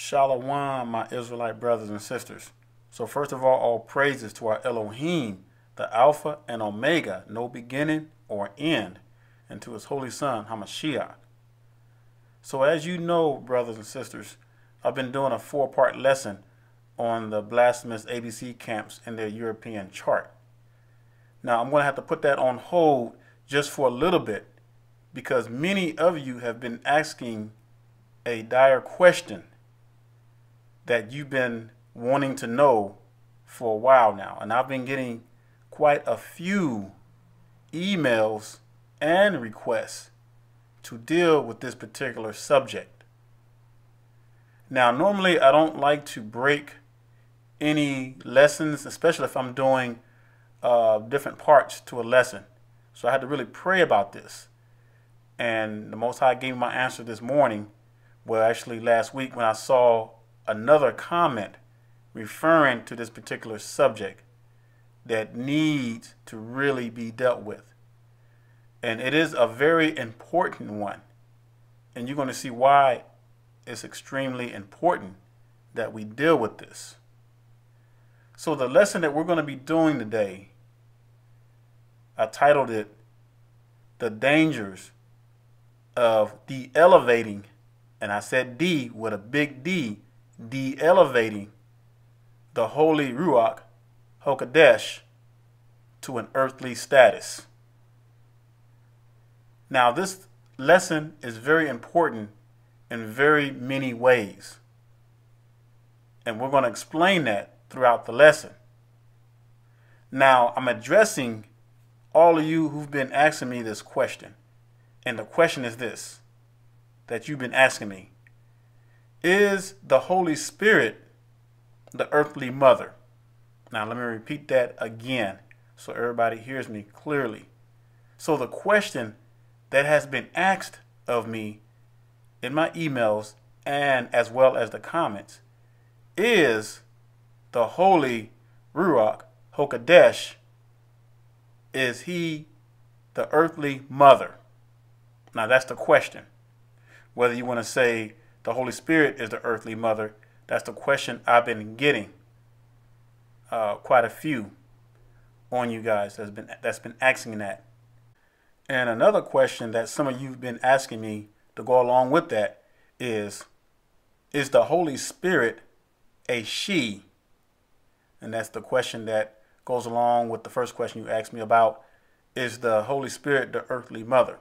Shalom, my Israelite brothers and sisters. So first of all praises to our Elohim, the Alpha and Omega, no beginning or end, and to his holy son, HaMashiach. So as you know, brothers and sisters, I've been doing a four-part lesson on the blasphemous ABC camps and their European chart. Now, I'm going to have to put that on hold just for a little bit because many of you have been asking a dire question that you've been wanting to know for a while now, and I've been getting quite a few emails and requests to deal with this particular subject. Now, normally I don't like to break any lessons, especially if I'm doing different parts to a lesson. So I had to really pray about this, and the Most High gave me my answer this morning, well, actually last week, when I saw another comment referring to this particular subject that needs to really be dealt with. And it is a very important one. And you're going to see why it's extremely important that we deal with this. So the lesson that we're going to be doing today, I titled it, The Dangers of De-Elevating, and I said D with a big D, de-elevating the holy Ruach HaKodesh to an earthly status. Now, this lesson is very important in very many ways, and we're going to explain that throughout the lesson. Now, I'm addressing all of you who've been asking me this question, and the question is this, that you've been asking me: is the Holy Spirit the earthly mother? Now, let me repeat that again so everybody hears me clearly. So the question that has been asked of me in my emails and as well as the comments is, the holy Ruach HaKodesh, is he the earthly mother? Now, that's the question. Whether you want to say the Holy Spirit is the earthly mother, that's the question I've been getting quite a few on you guys that's been asking that. And another question that some of you have been asking me to go along with that is the Holy Spirit a she? And that's the question that goes along with the first question you asked me about, is the Holy Spirit the earthly mother?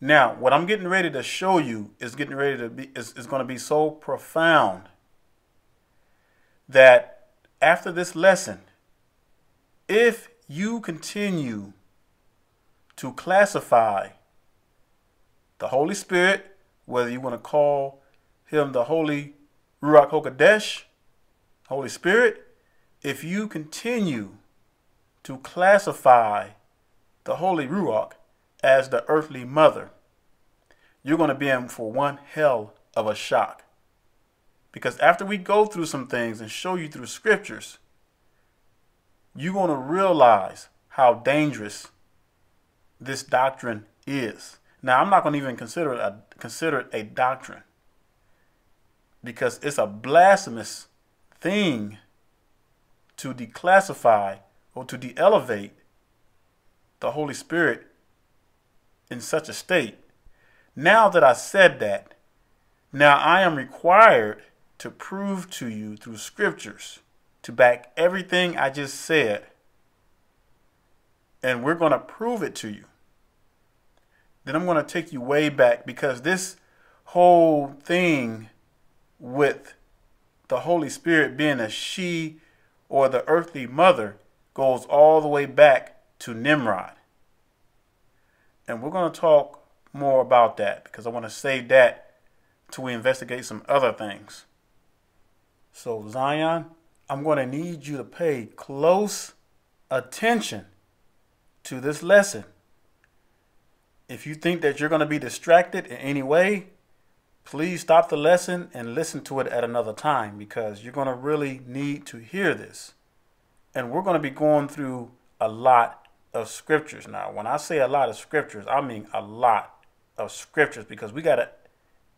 Now, what I'm getting ready to show you is going to be so profound that after this lesson, if you continue to classify the Holy Spirit, whether you want to call him the holy Ruach HaKodesh, Holy Spirit, if you continue to classify the holy Ruach as the earthly mother, you're going to be in for one hell of a shock. Because after we go through some things and show you through scriptures, you're going to realize how dangerous this doctrine is. Now, I'm not going to even consider it a doctrine, because it's a blasphemous thing to declassify or to de-elevate the Holy Spirit in such a state. Now that I said that, now I am required to prove to you through scriptures to back everything I just said. And we're going to prove it to you. Then I'm going to take you way back, because this whole thing with the Holy Spirit being a she or the earthly mother goes all the way back to Nimrod. And we're going to talk more about that, because I want to save that till we investigate some other things. So Zion, I'm going to need you to pay close attention to this lesson. If you think that you're going to be distracted in any way, please stop the lesson and listen to it at another time, because you're going to really need to hear this. And we're going to be going through a lot of scriptures. Now, when I say a lot of scriptures, I mean a lot of scriptures, because we got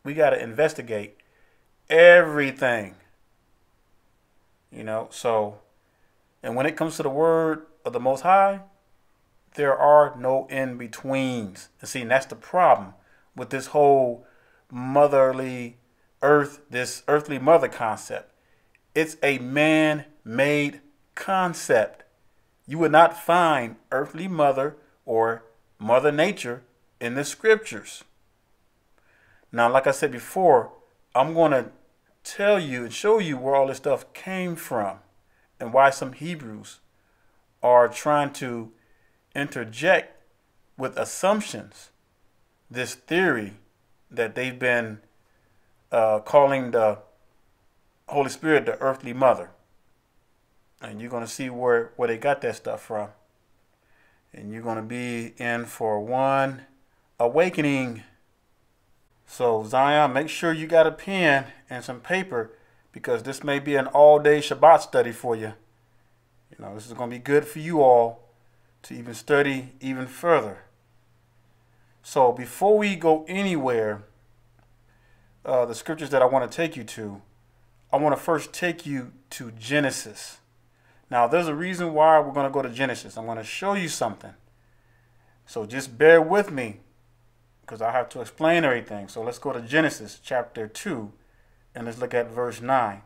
to investigate everything. You know, so, and when it comes to the word of the Most High, there are no in-betweens. And see, and that's the problem with this whole motherly earth, this earthly mother concept. It's a man-made concept. You would not find earthly mother or mother nature in the scriptures. Now, like I said before, I'm going to tell you and show you where all this stuff came from and why some Hebrews are trying to interject with assumptions this theory that they've been calling the Holy Spirit the earthly mother. And you're going to see where they got that stuff from. And you're going to be in for one awakening. So Zion, make sure you got a pen and some paper, because this may be an all-day Shabbat study for you. You know, this is going to be good for you all to even study even further. So before we go anywhere, the scriptures that I want to take you to, I want to first take you to Genesis. Now, there's a reason why we're going to go to Genesis. I'm going to show you something. So just bear with me, because I have to explain everything. So let's go to Genesis chapter 2, and let's look at verse 9.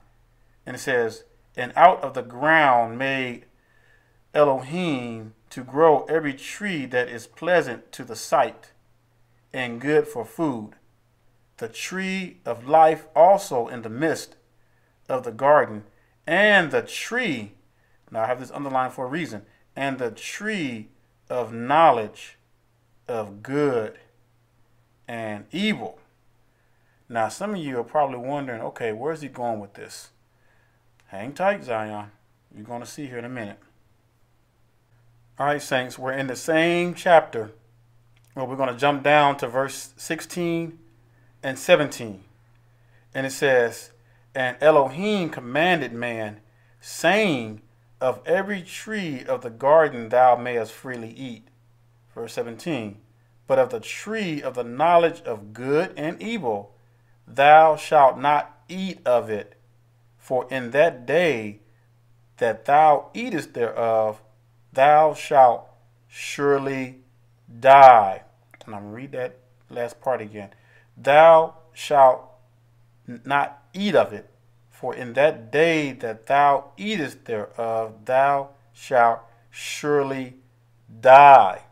And it says, "And out of the ground made Elohim to grow every tree that is pleasant to the sight and good for food, the tree of life also in the midst of the garden, and the tree..." Now, I have this underlined for a reason. "And the tree of knowledge of good and evil." Now, some of you are probably wondering, okay, where's he going with this? Hang tight, Zion. You're going to see here in a minute. All right, saints, we're in the same chapter. Well, we're going to jump down to verse 16 and 17. And it says, "And Elohim commanded man, saying, of every tree of the garden thou mayest freely eat." Verse 17. "But of the tree of the knowledge of good and evil, thou shalt not eat of it. For in that day that thou eatest thereof, thou shalt surely die." And I'm going to read that last part again. "Thou shalt not eat of it. For in that day that thou eatest thereof, thou shalt surely die."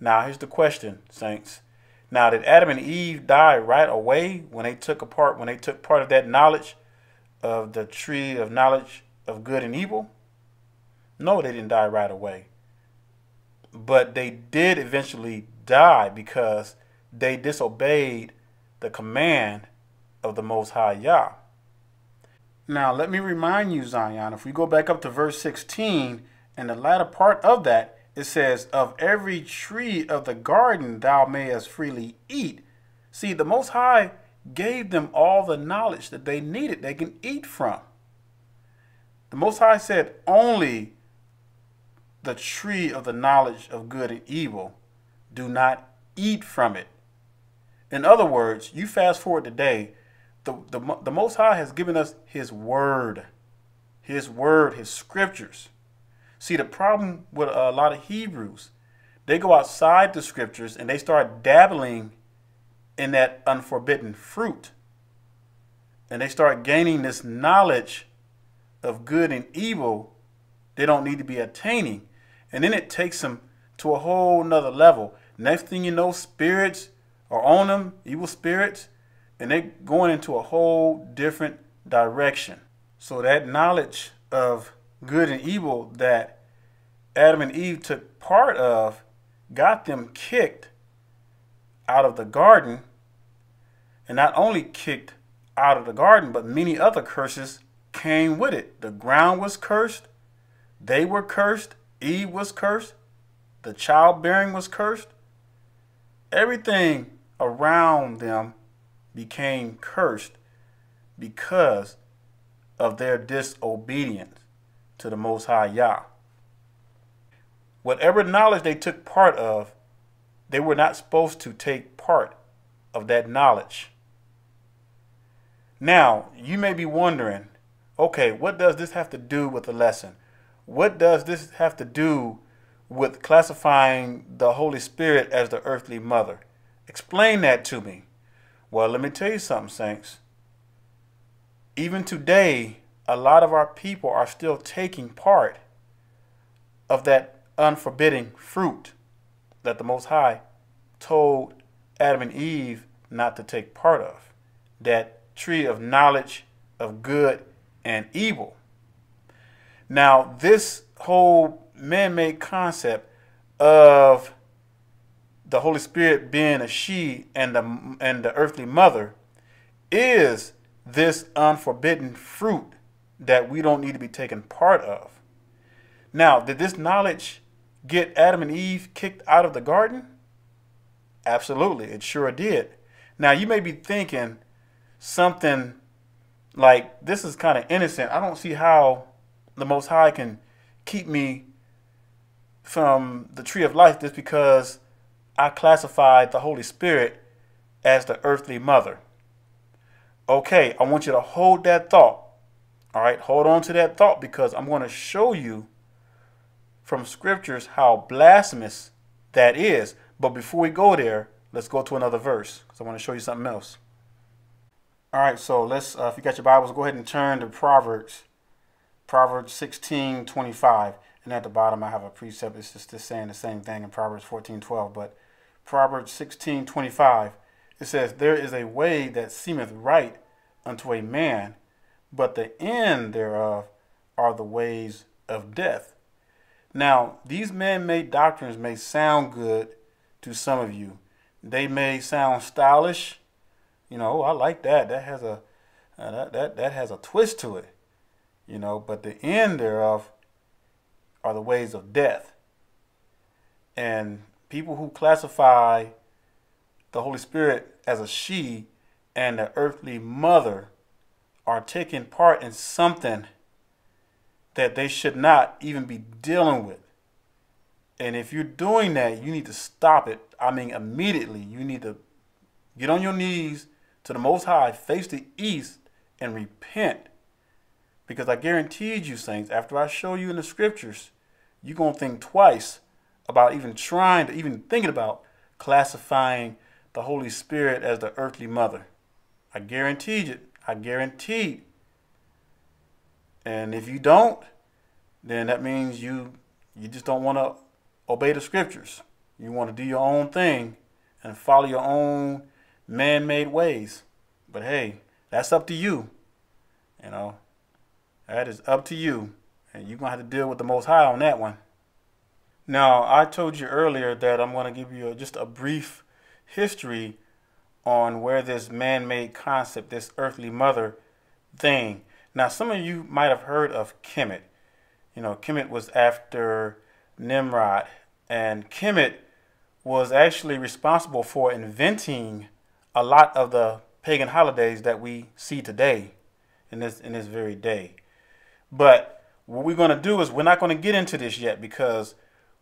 Now, here's the question, saints. Now, did Adam and Eve die right away when they took part of that knowledge of the tree of knowledge of good and evil? No, they didn't die right away. But they did eventually die because they disobeyed the command of the Most High Yah. Now, let me remind you, Zion, if we go back up to verse 16, and the latter part of that, it says, "Of every tree of the garden thou mayest freely eat." See, the Most High gave them all the knowledge that they needed, they can eat from. The Most High said only the tree of the knowledge of good and evil, do not eat from it. In other words, you fast forward today, The Most High has given us His Word, His Scriptures. See, the problem with a lot of Hebrews, they go outside the Scriptures and they start dabbling in that unforbidden fruit. And they start gaining this knowledge of good and evil they don't need to be attaining. And then it takes them to a whole nother level. Next thing you know, spirits are on them, evil spirits. And they're going into a whole different direction. So that knowledge of good and evil that Adam and Eve took part of got them kicked out of the garden. And not only kicked out of the garden, but many other curses came with it. The ground was cursed. They were cursed. Eve was cursed. The childbearing was cursed. Everything around them became cursed because of their disobedience to the Most High Yah. Whatever knowledge they took part of, they were not supposed to take part of that knowledge. Now, you may be wondering, okay, what does this have to do with the lesson? What does this have to do with classifying the Holy Spirit as the earthly mother? Explain that to me. Well, let me tell you something, saints. Even today, a lot of our people are still taking part of that unforbidding fruit that the Most High told Adam and Eve not to take part of, that tree of knowledge of good and evil. Now, this whole man-made concept of the Holy Spirit being a she and the earthly mother is this unforbidden fruit that we don't need to be taking part of. Now, did this knowledge get Adam and Eve kicked out of the garden? Absolutely, it sure did. Now, you may be thinking something like, this is kind of innocent. I don't see how the Most High can keep me from the tree of life just because I classified the Holy Spirit as the earthly mother. Okay, I want you to hold that thought. All right, hold on to that thought, because I'm going to show you from scriptures how blasphemous that is. But before we go there, let's go to another verse, because I want to show you something else. All right, so let's, if you got your Bibles, go ahead and turn to Proverbs. Proverbs 16:25. And at the bottom, I have a precept. It's just saying the same thing in Proverbs 14:12. But Proverbs 16:25, it says, "There is a way that seemeth right unto a man, but the end thereof are the ways of death." Now, these man-made doctrines may sound good to some of you. They may sound stylish. You know, oh, I like that. That has a that has a twist to it. You know, but the end thereof are the ways of death. And people who classify the Holy Spirit as a she and the earthly mother are taking part in something that they should not even be dealing with. And if you're doing that, you need to stop it. I mean, immediately. You need to get on your knees to the Most High, face the east, and repent. Because I guaranteed you, saints, after I show you in the scriptures, you're going to think twice about even trying to, even thinking about classifying the Holy Spirit as the earthly mother. I guaranteed it. I guaranteed. And if you don't, then that means you just don't want to obey the scriptures. You want to do your own thing and follow your own man-made ways. But hey, that's up to you. You know, that is up to you. And you're going to have to deal with the Most High on that one. Now, I told you earlier that I'm going to give you just a brief history on where this man-made concept, this earthly mother thing. Now, some of you might have heard of Kemet. You know, Kemet was after Nimrod, and Kemet was actually responsible for inventing a lot of the pagan holidays that we see today in this very day. But what we're going to do is, we're not going to get into this yet, because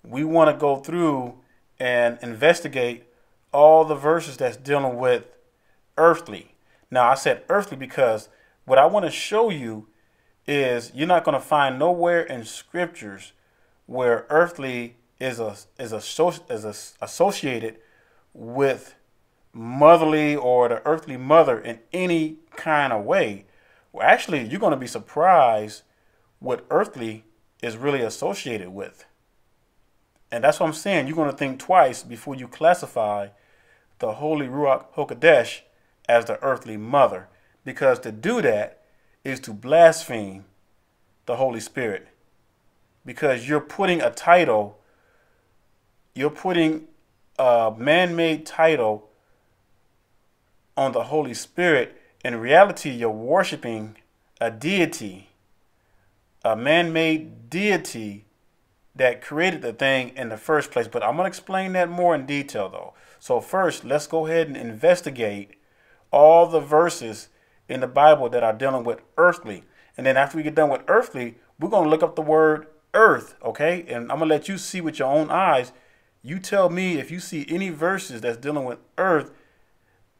we want to go through and investigate all the verses that's dealing with earthly. Now, I said earthly because what I want to show you is, you're not going to find nowhere in scriptures where earthly is associated with motherly or the earthly mother in any kind of way. Well, actually, you're going to be surprised what earthly is really associated with. And that's what I'm saying. You're going to think twice before you classify the Holy Ruach HaKodesh as the earthly mother, because to do that is to blaspheme the Holy Spirit, because you're putting a title, you're putting a man-made title on the Holy Spirit. In reality, you're worshiping a deity, a man-made deity that created the thing in the first place. But I'm going to explain that more in detail, though. So first, let's go ahead and investigate all the verses in the Bible that are dealing with earthly. And then after we get done with earthly, we're going to look up the word earth, okay? And I'm going to let you see with your own eyes. You tell me if you see any verses that's dealing with earth,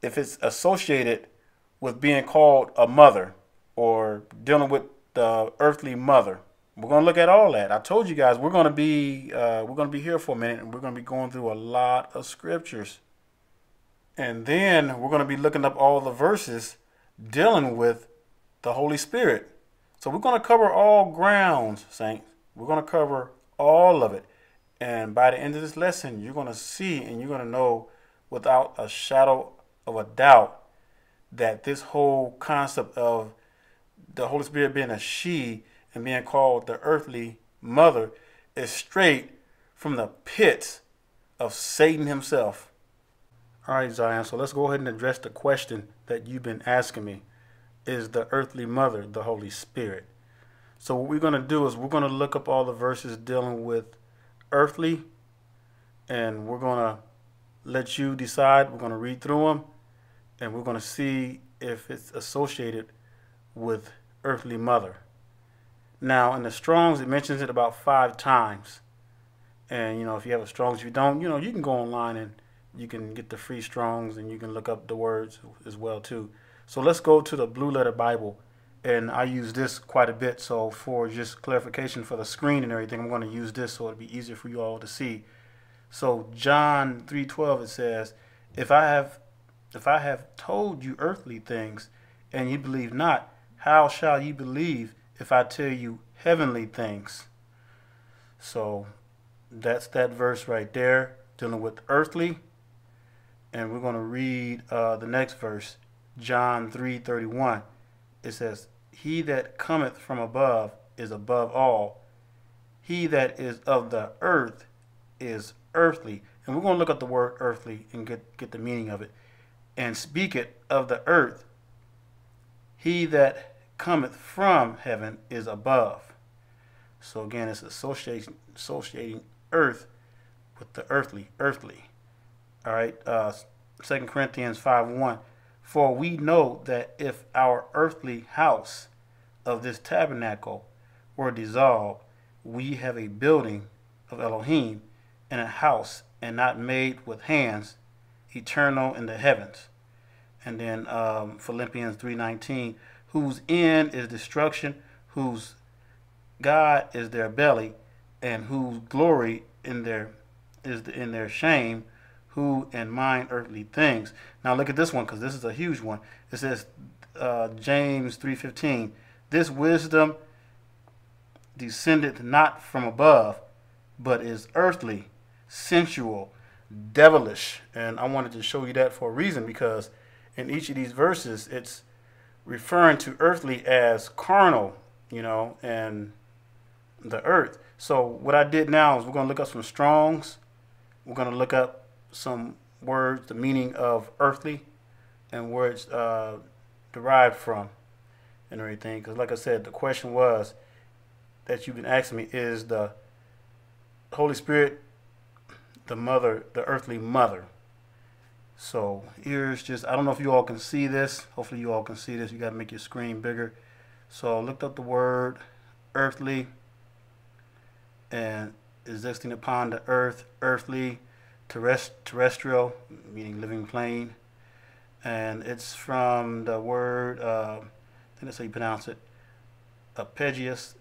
if it's associated with being called a mother or dealing with the earthly mother. We're going to look at all that. I told you guys we're going to be here for a minute, and we're going to be going through a lot of scriptures. And then we're going to be looking up all the verses dealing with the Holy Spirit. So we're going to cover all grounds, saints. We're going to cover all of it. And by the end of this lesson, you're going to see and you're going to know without a shadow of a doubt that this whole concept of the Holy Spirit being a she and being called the earthly mother is straight from the pits of Satan himself. All right, Zion, so let's go ahead and address the question that you've been asking me. Is the earthly mother the Holy Spirit? So what we're going to do is we're going to look up all the verses dealing with earthly, and we're going to let you decide. We're going to read through them, and we're going to see if it's associated with earthly mother. Now, in the Strong's, it mentions it about 5 times. And, you know, if you have a Strong's, you don't, you know, you can go online and you can get the free Strong's, and you can look up the words as well, too. So let's go to the Blue Letter Bible. And I use this quite a bit, so for just clarification for the screen and everything, I'm going to use this so it'll be easier for you all to see. So John 3:12, it says, if I have told you earthly things and you believe not, how shall you believe if I tell you heavenly things? So that's that verse right there dealing with earthly. And we're going to read the next verse, John 3:31. It says, he that cometh from above is above all. He that is of the earth is earthly. And we're going to look at the word earthly and get the meaning of it. And speak it of the earth. He that cometh from heaven is above. So again, it's associating earth with the earthly. All right, 2 Corinthians 5:1. For we know that if our earthly house of this tabernacle were dissolved, we have a building of Elohim and a house, and not made with hands, eternal in the heavens. And then Philippians 3:19, whose end is destruction, whose God is their belly, and whose glory is in their shame, who and mind earthly things. Now look at this one, because this is a huge one. It says James 3:15, this wisdom descendeth not from above, but is earthly, sensual, devilish. And I wanted to show you that for a reason, because in each of these verses it's referring to earthly as carnal, you know, and the earth. So what I did now is we're going to look up some Strong's. We're going to look up some words, the meaning of earthly, and where it's derived from and everything. Because like I said, the question was that you've been asking me, is the Holy Spirit the mother, the earthly mother? So here's just, I don't know if you all can see this. Hopefully you all can see this. You got to make your screen bigger. So I looked up the word earthly, and existing upon the earth, earthly, terrestrial, meaning living plane, and it's from the word, I think that's how you pronounce it, apagius.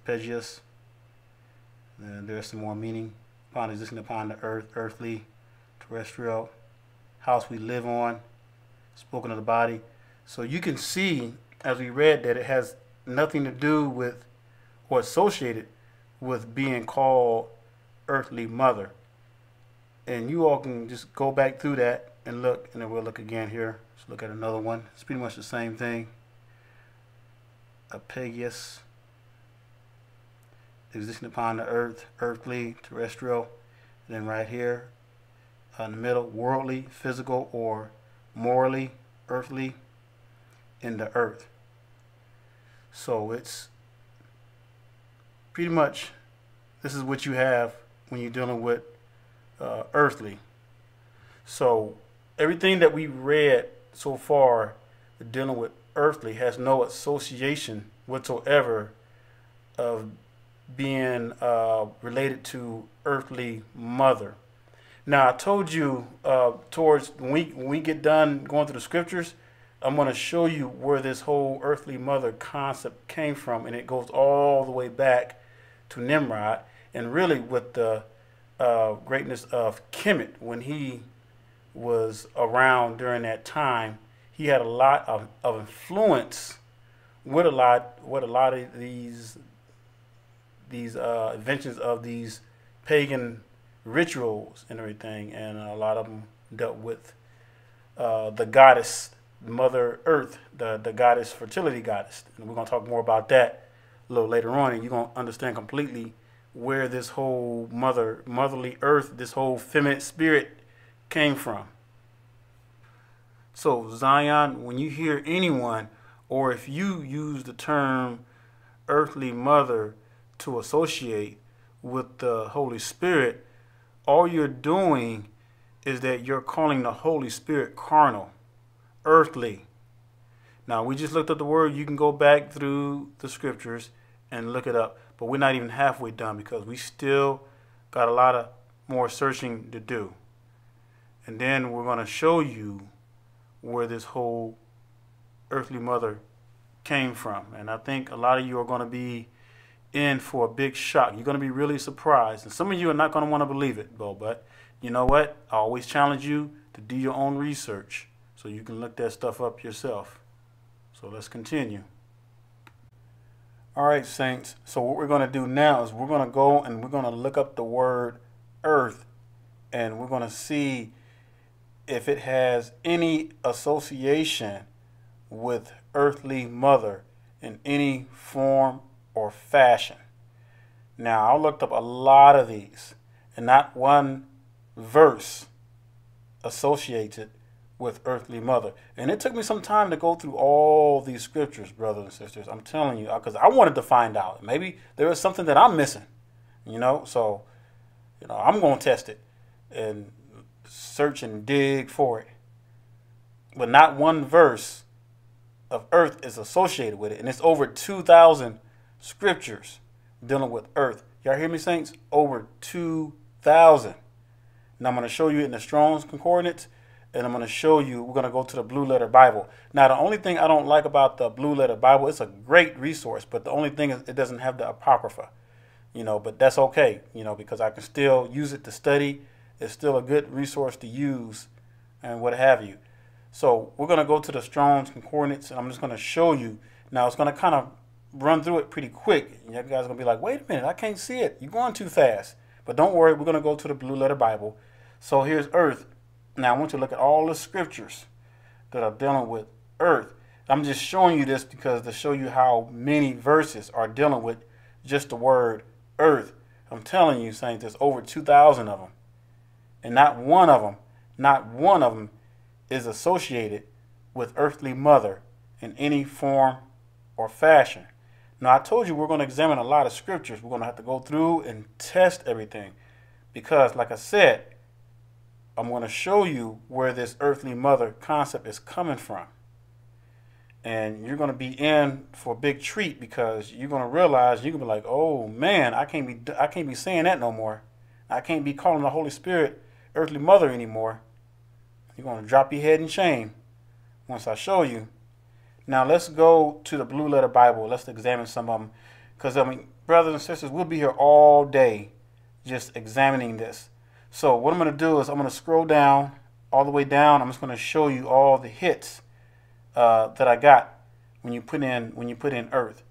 And there's some more meaning, upon existing upon the earth, earthly, terrestrial, house we live on, spoken of the body. So you can see, as we read, that it has nothing to do with or associated with being called earthly mother. And you all can just go back through that and look, and then we'll look again here. Let's look at another one. It's pretty much the same thing. Apagius, existing upon the earth, earthly, terrestrial. And then right here, in the middle, worldly, physical, or morally, earthly, in the earth. So it's pretty much, this is what you have when you're dealing with earthly. So everything that we read so far dealing with earthly has no association whatsoever of being related to earthly mother. Now I told you towards when we get done going through the scriptures, I'm going to show you where this whole earthly mother concept came from, and it goes all the way back to Nimrod, and really with the greatness of Kemet. When he was around during that time, he had a lot of influence with a lot of these inventions of these pagan rituals and everything, and a lot of them dealt with the goddess Mother Earth, the goddess, fertility goddess, and we're going to talk more about that a little later on, and you're going to understand completely where this whole motherly earth, this whole feminine spirit came from. So Zion, when you hear anyone, or if you use the term earthly mother to associate with the Holy Spirit, all you're doing is that you're calling the Holy Spirit carnal, earthly. Now, we just looked up the word. You can go back through the scriptures and look it up, but we're not even halfway done, because we still got a lot of more searching to do. And then we're going to show you where this whole earthly mother came from, and I think a lot of you are going to be in for a big shock. You're going to be really surprised, and some of you are not going to want to believe it, but you know what, I always challenge you to do your own research, so you can look that stuff up yourself. So let's continue. All right, saints. So what we're going to do now is we're going to go and we're going to look up the word earth, and we're going to see if it has any association with earthly mother in any form or fashion. Now, I looked up a lot of these, and not one verse associates it with earthly mother. And it took me some time to go through all these scriptures, brothers and sisters. I'm telling you, because I wanted to find out. Maybe there is something that I'm missing, so I'm going to test it and search and dig for it. But not one verse of earth is associated with it, and it's over 2,000 scriptures dealing with earth. Y'all hear me, saints? Over 2,000. Now I'm going to show you in the Strong's Concordance, and I'm going to show you, we're going to go to the Blue Letter Bible. Now, the only thing I don't like about the Blue Letter Bible, it's a great resource, but the only thing is it doesn't have the Apocrypha, but that's okay, because I can still use it to study. It's still a good resource to use and what have you. So we're going to go to the Strong's Concordance, and I'm just going to show you. Now, it's going to kind of run through it pretty quick, and you guys are going to be like, wait a minute, I can't see it. You're going too fast. But don't worry, we're going to go to the Blue Letter Bible. So here's earth. Now, I want you to look at all the scriptures that are dealing with earth. I'm just showing you this because to show you how many verses are dealing with just the word earth. I'm telling you, saints, there's over 2,000 of them. And not one of them is associated with earthly mother in any form or fashion. Now, I told you we're going to examine a lot of scriptures. We're going to have to go through and test everything because, like I said, I'm going to show you where this earthly mother concept is coming from. And you're going to be in for a big treat because you're going to realize, you're going to be like, oh man, I can't be saying that no more. I can't be calling the Holy Spirit earthly mother anymore. You're going to drop your head in shame once I show you. Now let's go to the Blue Letter Bible. Let's examine some of them. Because, brothers and sisters, we'll be here all day just examining this. So what I'm going to do is I'm going to scroll down, all the way down. I'm just going to show you all the hits that I got when you put in earth.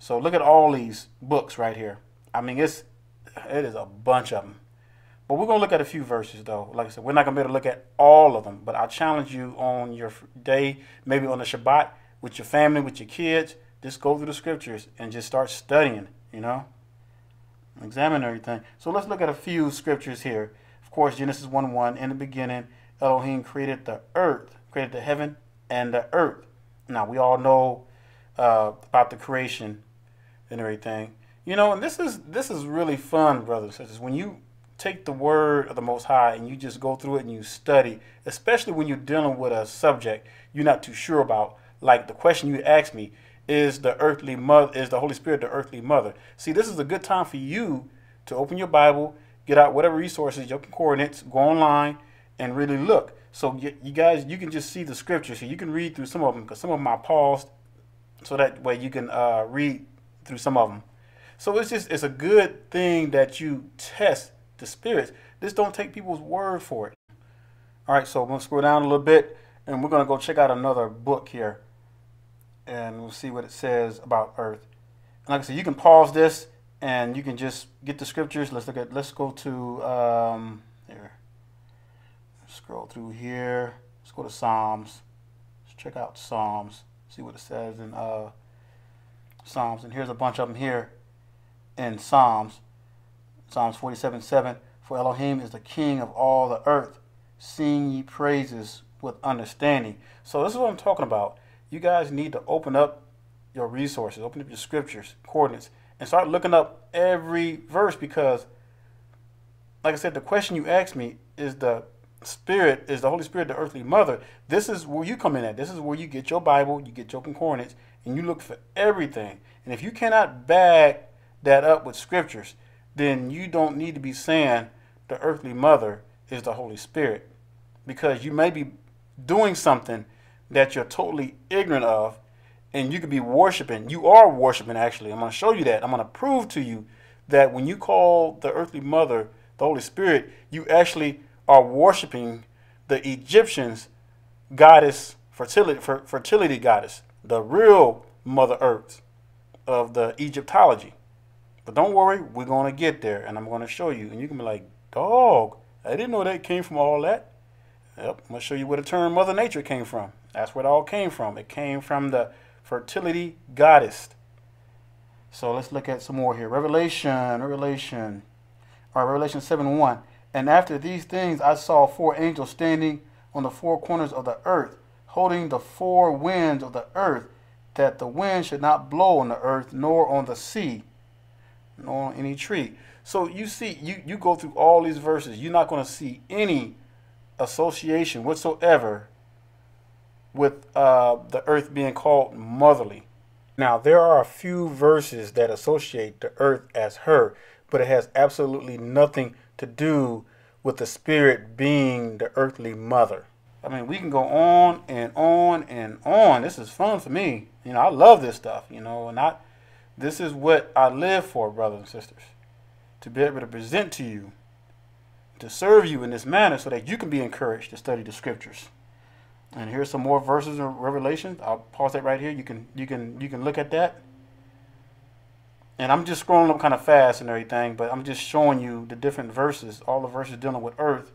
So look at all these books right here. It is a bunch of them. But we're going to look at a few verses, though. Like I said, we're not going to be able to look at all of them. But I challenge you on your day, maybe on the Shabbat, with your family, with your kids, just go through the scriptures and just start studying, Examine everything. So let's look at a few scriptures here. Of course, Genesis 1:1, in the beginning, Elohim created the earth, created the heaven and the earth. Now, we all know about the creation and everything. And this is really fun, brothers and sisters. When you take the word of the Most High and you just go through it and you study, especially when you're dealing with a subject you're not too sure about, like the question you asked me, is the Holy Spirit the earthly mother? See, this is a good time for you to open your Bible, get out whatever resources, your concordance, go online, and really look. So you guys, you can just see the scriptures here. You can read through some of them because some of them I paused so that way you can read through some of them. So it's just, it's a good thing that you test the spirits. Just don't take people's word for it. All right, so we're going to scroll down a little bit, and we're going to go check out another book here, and we'll see what it says about Earth. And like I said, you can pause this, and you can just get the scriptures. Let's look at. Let's go to here. Scroll through here. Let's go to Psalms. Let's check out Psalms. See what it says in Psalms. And here's a bunch of them here in Psalms. Psalms 47:7. For Elohim is the King of all the earth. Sing ye praises with understanding. So this is what I'm talking about. You guys need to open up your resources, open up your scriptures, coordinates, and start looking up every verse, because like I said, the question you asked me is the Holy Spirit, the earthly mother. This is where you come in at. This is where you get your Bible, you get your concordance, and you look for everything. And if you cannot back that up with scriptures, then you don't need to be saying the earthly mother is the Holy Spirit, because you may be doing something that you're totally ignorant of, and you could be worshiping. You are worshiping, actually. I'm going to show you that. I'm going to prove to you that when you call the earthly mother the Holy Spirit, you actually are worshiping the Egyptians' goddess, fertility goddess, the real Mother Earth of the Egyptology. But don't worry, we're going to get there, and I'm going to show you. And you can be like, dog, I didn't know that came from all that. Yep, I'm going to show you where the term Mother Nature came from. That's where it all came from. It came from the fertility goddess. So let's look at some more here. Revelation. All right, Revelation 7:1. And after these things I saw four angels standing on the four corners of the earth, holding the four winds of the earth, that the wind should not blow on the earth, nor on the sea, nor on any tree. So you see, you go through all these verses, you're not going to see any association whatsoever with the earth being called motherly. Now, there are a few verses that associate the earth as her, but it has absolutely nothing to do with the spirit being the earthly mother. I mean, we can go on and on and on. This is fun for me. You know, I love this stuff, you know, and this is what I live for, brothers and sisters, to be able to present to you, to serve you in this manner so that you can be encouraged to study the scriptures. And here's some more verses in Revelation. I'll pause that right here. You can look at that. And I'm just scrolling up kind of fast and everything, but I'm just showing you the different verses, all the verses dealing with earth,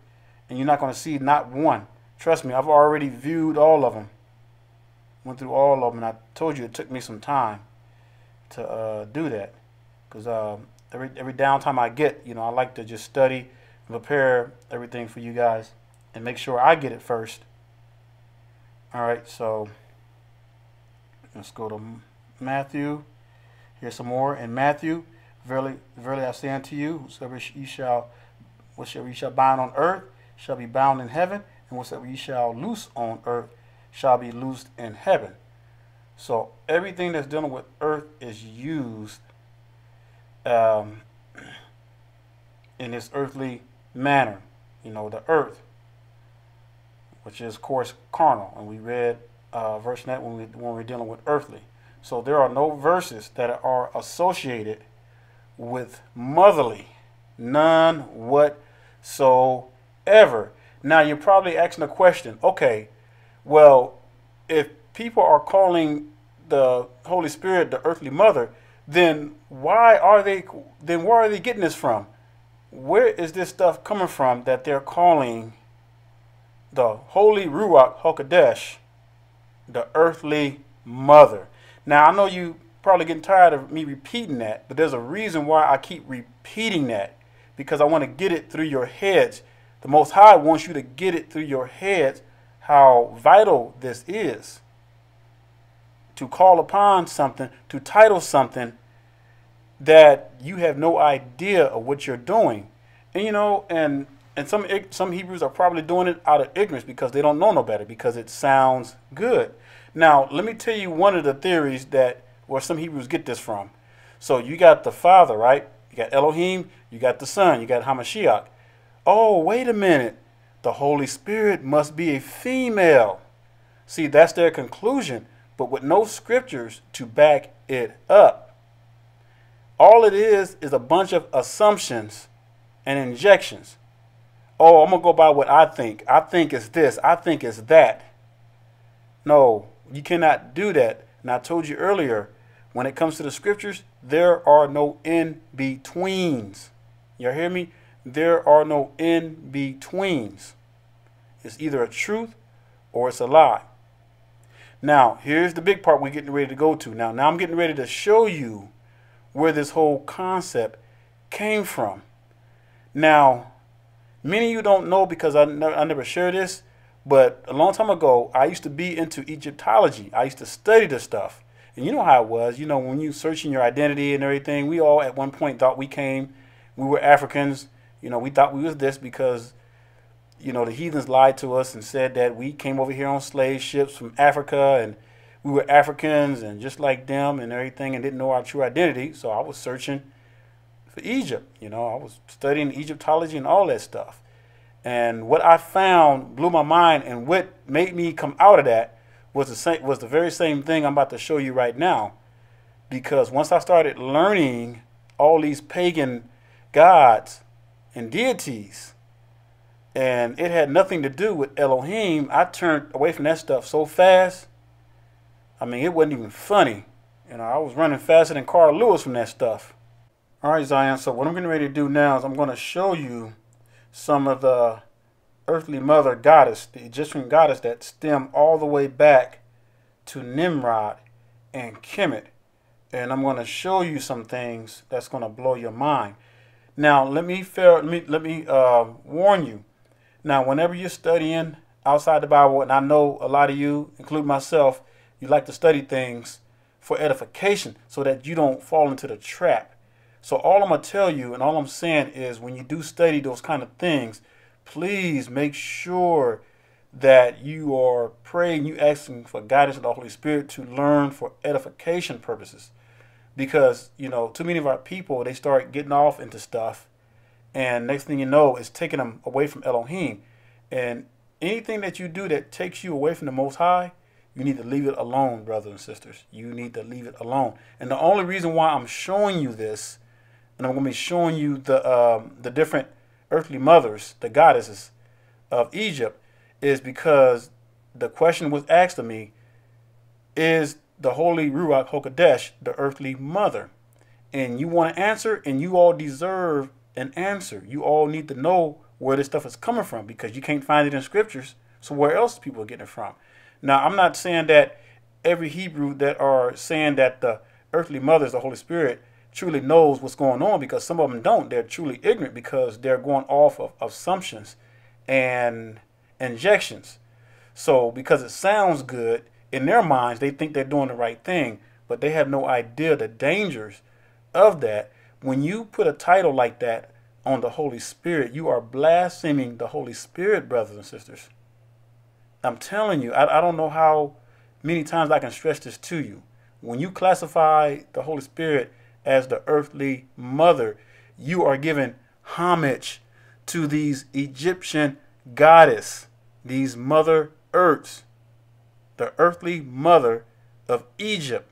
and you're not going to see not one. Trust me, I've already viewed all of them. Went through all of them, and I told you it took me some time to do that, because every downtime I get, you know, I like to just study and prepare everything for you guys and make sure I get it first. All right, so let's go to Matthew. Here's some more in Matthew. Verily, verily, I say unto you, whatsoever you shall bind on earth shall be bound in heaven, and whatsoever you shall loose on earth shall be loosed in heaven. So everything that's dealing with earth is used in this earthly manner. You know, the earth, which is, of course, carnal. And we read verse 9 when we're dealing with earthly. So there are no verses that are associated with motherly. None whatsoever. Now, you're probably asking the question, okay, well, if people are calling the Holy Spirit the earthly mother, then where are they getting this from? Where is this stuff coming from that they're calling the Holy Ruach HaKodesh the earthly mother? Now, I know you probably getting tired of me repeating that, but there's a reason why I keep repeating that, because I want to get it through your heads. The Most High wants you to get it through your heads how vital this is, to call upon something, to title something that you have no idea of what you're doing. And you know, and some Hebrews are probably doing it out of ignorance because they don't know no better, because it sounds good. Now, let me tell you one of the theories that where some Hebrews get this from. So you got the Father, right? You got Elohim, you got the Son, you got HaMashiach. Oh, wait a minute. the Holy Spirit must be a female. See, that's their conclusion, but with no scriptures to back it up. All it is a bunch of assumptions and injections. Oh, I'm going to go by what I think. I think it's this. I think it's that. No, you cannot do that. And I told you earlier, when it comes to the scriptures, there are no in-betweens. You hear me? There are no in-betweens. It's either a truth or it's a lie. Now, here's the big part we're getting ready to go to. Now I'm getting ready to show you where this whole concept came from. Now, many of you don't know because I never share this, but a long time ago, I used to be into Egyptology. I used to study this stuff. And you know how it was. You know, when you searching your identity and everything, we all at one point thought we were Africans. You know, we thought we was this because, you know, the heathens lied to us and said that we came over here on slave ships from Africa and we were Africans and just like them and everything and didn't know our true identity. So I was searching for Egypt. You know, I was studying Egyptology and all that stuff. And what I found blew my mind, and what made me come out of that was the very same thing I'm about to show you right now. Because once I started learning all these pagan gods and deities, and it had nothing to do with Elohim, I turned away from that stuff so fast. I mean, it wasn't even funny. You know, I was running faster than Carl Lewis from that stuff. All right, Zion, so what I'm getting ready to do now is I'm going to show you some of the earthly mother goddess, the Egyptian goddess, that stem all the way back to Nimrod and Kemet. And I'm going to show you some things that's going to blow your mind. Now, let me warn you. Now, whenever you're studying outside the Bible, and I know a lot of you, including myself, you like to study things for edification so that you don't fall into the trap. So all I'm going to tell you and all I'm saying is when you do study those kind of things, please make sure that you are praying, you asking for guidance of the Holy Spirit to learn for edification purposes. Because, you know, too many of our people, they start getting off into stuff. And next thing you know, it's taking them away from Elohim. And anything that you do that takes you away from the Most High, you need to leave it alone, brothers and sisters. You need to leave it alone. And the only reason why I'm showing you this, and I'm going to be showing you the different earthly mothers, the goddesses of Egypt, is because the question was asked of me, is the holy Ruach HaKodesh the earthly mother? And you want an answer, and you all deserve an answer. You all need to know where this stuff is coming from because you can't find it in scriptures. So where else people are getting it from? Now, I'm not saying that every Hebrew that are saying that the earthly mother is the Holy Spirit truly knows what's going on, because some of them don't. They're truly ignorant because they're going off of assumptions and injections. So because it sounds good in their minds, they think they're doing the right thing, but they have no idea the dangers of that. When you put a title like that on the Holy Spirit, you are blaspheming the Holy Spirit, brothers and sisters. I'm telling you, I don't know how many times I can stress this to you. When you classify the Holy Spirit as the earthly mother, you are giving homage to these Egyptian goddess, these mother earths, the earthly mother of Egypt.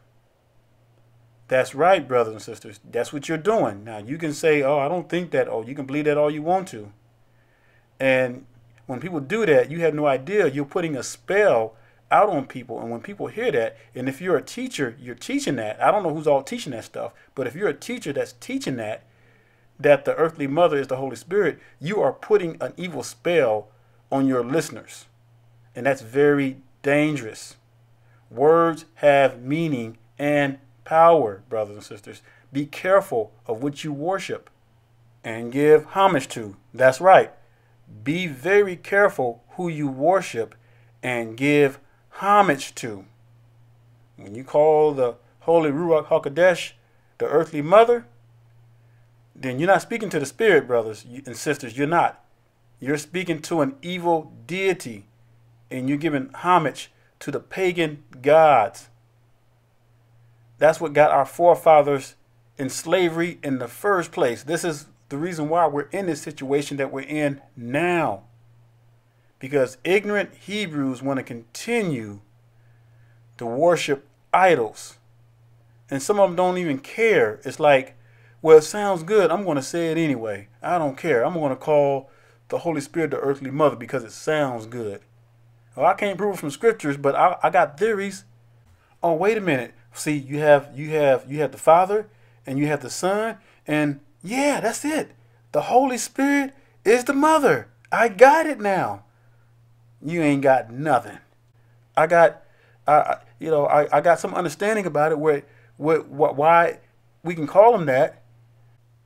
That's right, brothers and sisters. That's what you're doing. Now, you can say, oh, I don't think that. Oh, you can believe that all you want to. And when people do that, you have no idea. You're putting a spell out on people, and when people hear that, and if you're a teacher, you're teaching that. I don't know who's all teaching that stuff, but if you're a teacher that's teaching that the earthly mother is the Holy Spirit, you are putting an evil spell on your listeners, and that's very dangerous. Words have meaning and power, brothers and sisters. Be careful of what you worship and give homage to. That's right. Be very careful who you worship and give homage to. When you call the holy Ruach HaKodesh the earthly mother, then you're not speaking to the spirit, brothers and sisters. You're not. You're speaking to an evil deity, and you're giving homage to the pagan gods. That's what got our forefathers in slavery in the first place. This is the reason why we're in this situation that we're in now. because ignorant Hebrews want to continue to worship idols. And some of them don't even care. It's like, well, it sounds good. I'm going to say it anyway. I don't care. I'm going to call the Holy Spirit the earthly mother because it sounds good. Well, I can't prove it from scriptures, but I got theories. Oh, wait a minute. See, you have the Father and you have the Son, and yeah, that's it. The Holy Spirit is the mother. I got it now. You ain't got nothing. I got some understanding about it why we can call them that.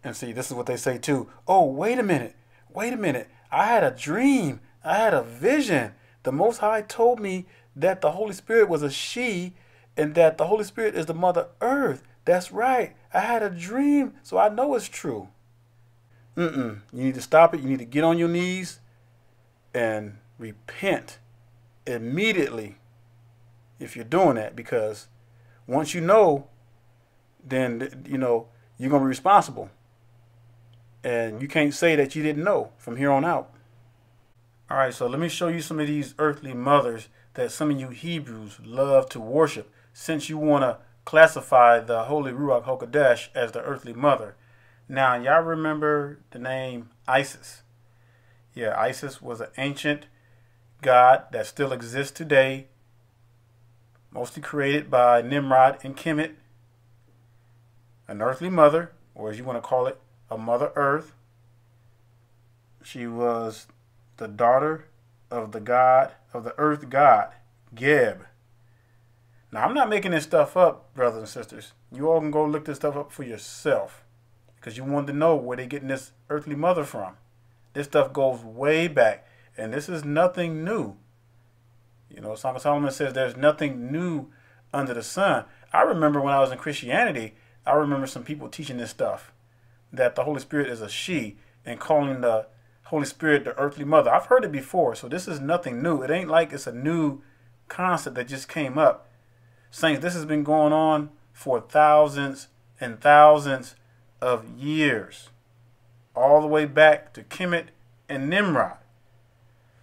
And see, this is what they say too. Oh, wait a minute. Wait a minute. I had a dream. I had a vision. The Most High told me that the Holy Spirit was a she and that the Holy Spirit is the Mother Earth. That's right. I had a dream, so I know it's true. You need to stop it. You need to get on your knees and repent immediately if you're doing that, because once you know, then, you know, you're going to be responsible. And you can't say that you didn't know from here on out. All right, so let me show you some of these earthly mothers that some of you Hebrews love to worship, since you want to classify the Holy Ruach HaKodesh as the earthly mother. Now, y'all remember the name Isis. Yeah, Isis was an ancient god that still exists today, mostly created by Nimrod and Kemet, an earthly mother, or as you want to call it, a Mother Earth. She was the daughter of the god, of the earth god, Geb. Now, I'm not making this stuff up, brothers and sisters. You all can go look this stuff up for yourself, because you want to know where they're getting this earthly mother from. This stuff goes way back, and this is nothing new. You know, Song of Solomon says there's nothing new under the sun. I remember when I was in Christianity, I remember some people teaching this stuff, that the Holy Spirit is a she, and calling the Holy Spirit the earthly mother. I've heard it before, so this is nothing new. It ain't like it's a new concept that just came up. Saints, this has been going on for thousands and thousands of years, all the way back to Kemet and Nimrod.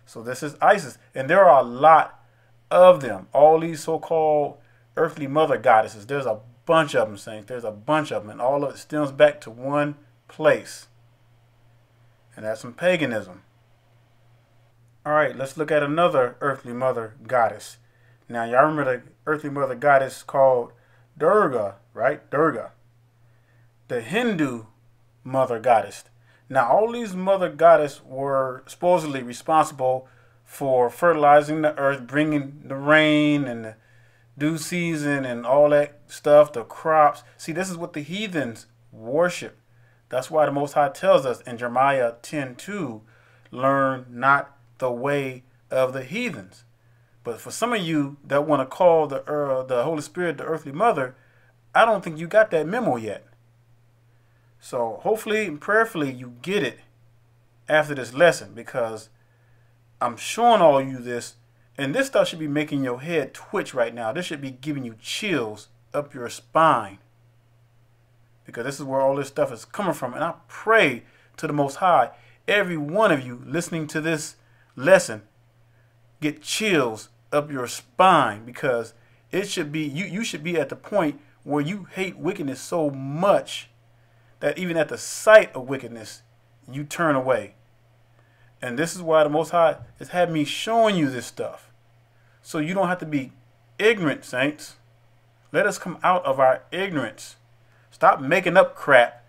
So this is Isis, and there are a lot of them, all these so-called earthly mother goddesses. There's a bunch of them, saints. There's a bunch of them, and all of it stems back to one place, and that's some paganism. All right, let's look at another earthly mother goddess. Now, y'all remember the earthly mother goddess called Durga, right? Durga, the Hindu mother goddess. Now, all these mother goddesses were supposedly responsible for fertilizing the earth, bringing the rain and the dew season and all that stuff, the crops. See, this is what the heathens worship. That's why the Most High tells us in Jeremiah 10:2, learn not the way of the heathens. But for some of you that want to call the Holy Spirit the earthly mother, I don't think you got that memo yet. So hopefully and prayerfully you get it after this lesson, because I'm showing all you this, and this stuff should be making your head twitch right now. This should be giving you chills up your spine, because this is where all this stuff is coming from. And I pray to the Most High, every one of you listening to this lesson, get chills up your spine, because it should be you should be at the point where you hate wickedness so much that even at the sight of wickedness, you turn away. And this is why the Most High has had me showing you this stuff, so you don't have to be ignorant, saints. Let us come out of our ignorance. Stop making up crap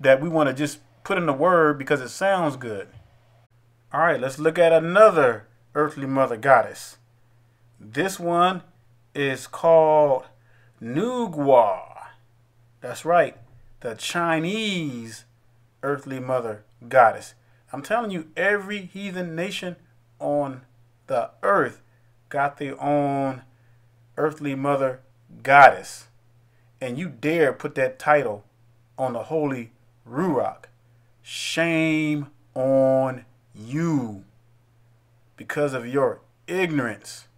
that we want to just put in the word because it sounds good. All right, let's look at another earthly mother goddess. This one is called Nuwa. That's right, the Chinese earthly mother goddess. I'm telling you, every heathen nation on the earth got their own earthly mother goddess. And you dare put that title on the Holy Ruach. Shame on you, because of your ignorance,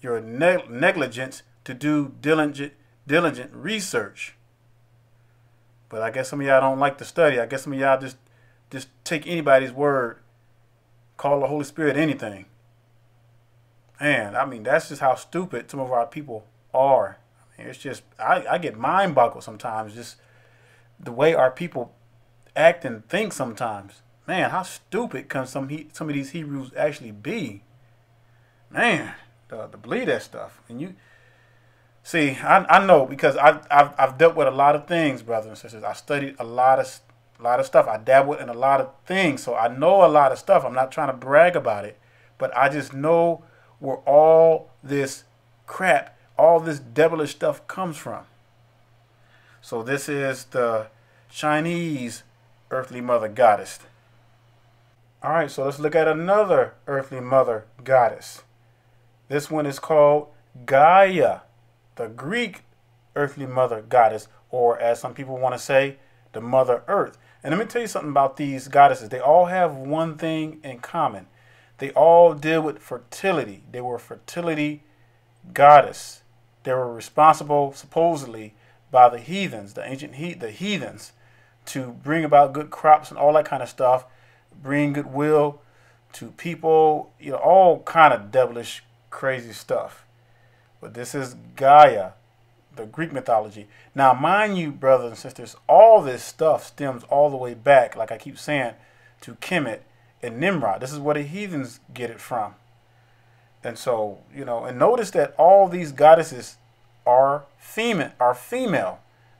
your negligence to do diligent research. But I guess some of y'all don't like to study. I guess some of y'all just take anybody's word, call the Holy Spirit anything. Man, I mean, that's just how stupid some of our people are. I mean, it's just, I get mind boggled sometimes, just the way our people act and think sometimes. Man, how stupid can some of these Hebrews actually be? Man, to believe that stuff. And you see, I know, because I've dealt with a lot of things, brothers and sisters. I studied a lot of stuff. I dabbled in a lot of things, so I know a lot of stuff. I'm not trying to brag about it, but I just know where all this crap, all this devilish stuff comes from. So this is the Chinese earthly mother goddess. All right, so let's look at another earthly mother goddess. This one is called Gaia, the Greek earthly mother goddess, or as some people want to say, the Mother Earth. And let me tell you something about these goddesses. They all have one thing in common. They all deal with fertility. They were a fertility goddess. They were responsible, supposedly, by the heathens, the ancient heathens, to bring about good crops and all that kind of stuff, bring goodwill to people, you know, all kind of devilish, crazy stuff. But this is Gaia, the Greek mythology. Now, mind you, brothers and sisters, all this stuff stems all the way back, like I keep saying, to Kemet and Nimrod. This is where the heathens get it from. And so, you know, and notice that all these goddesses are female,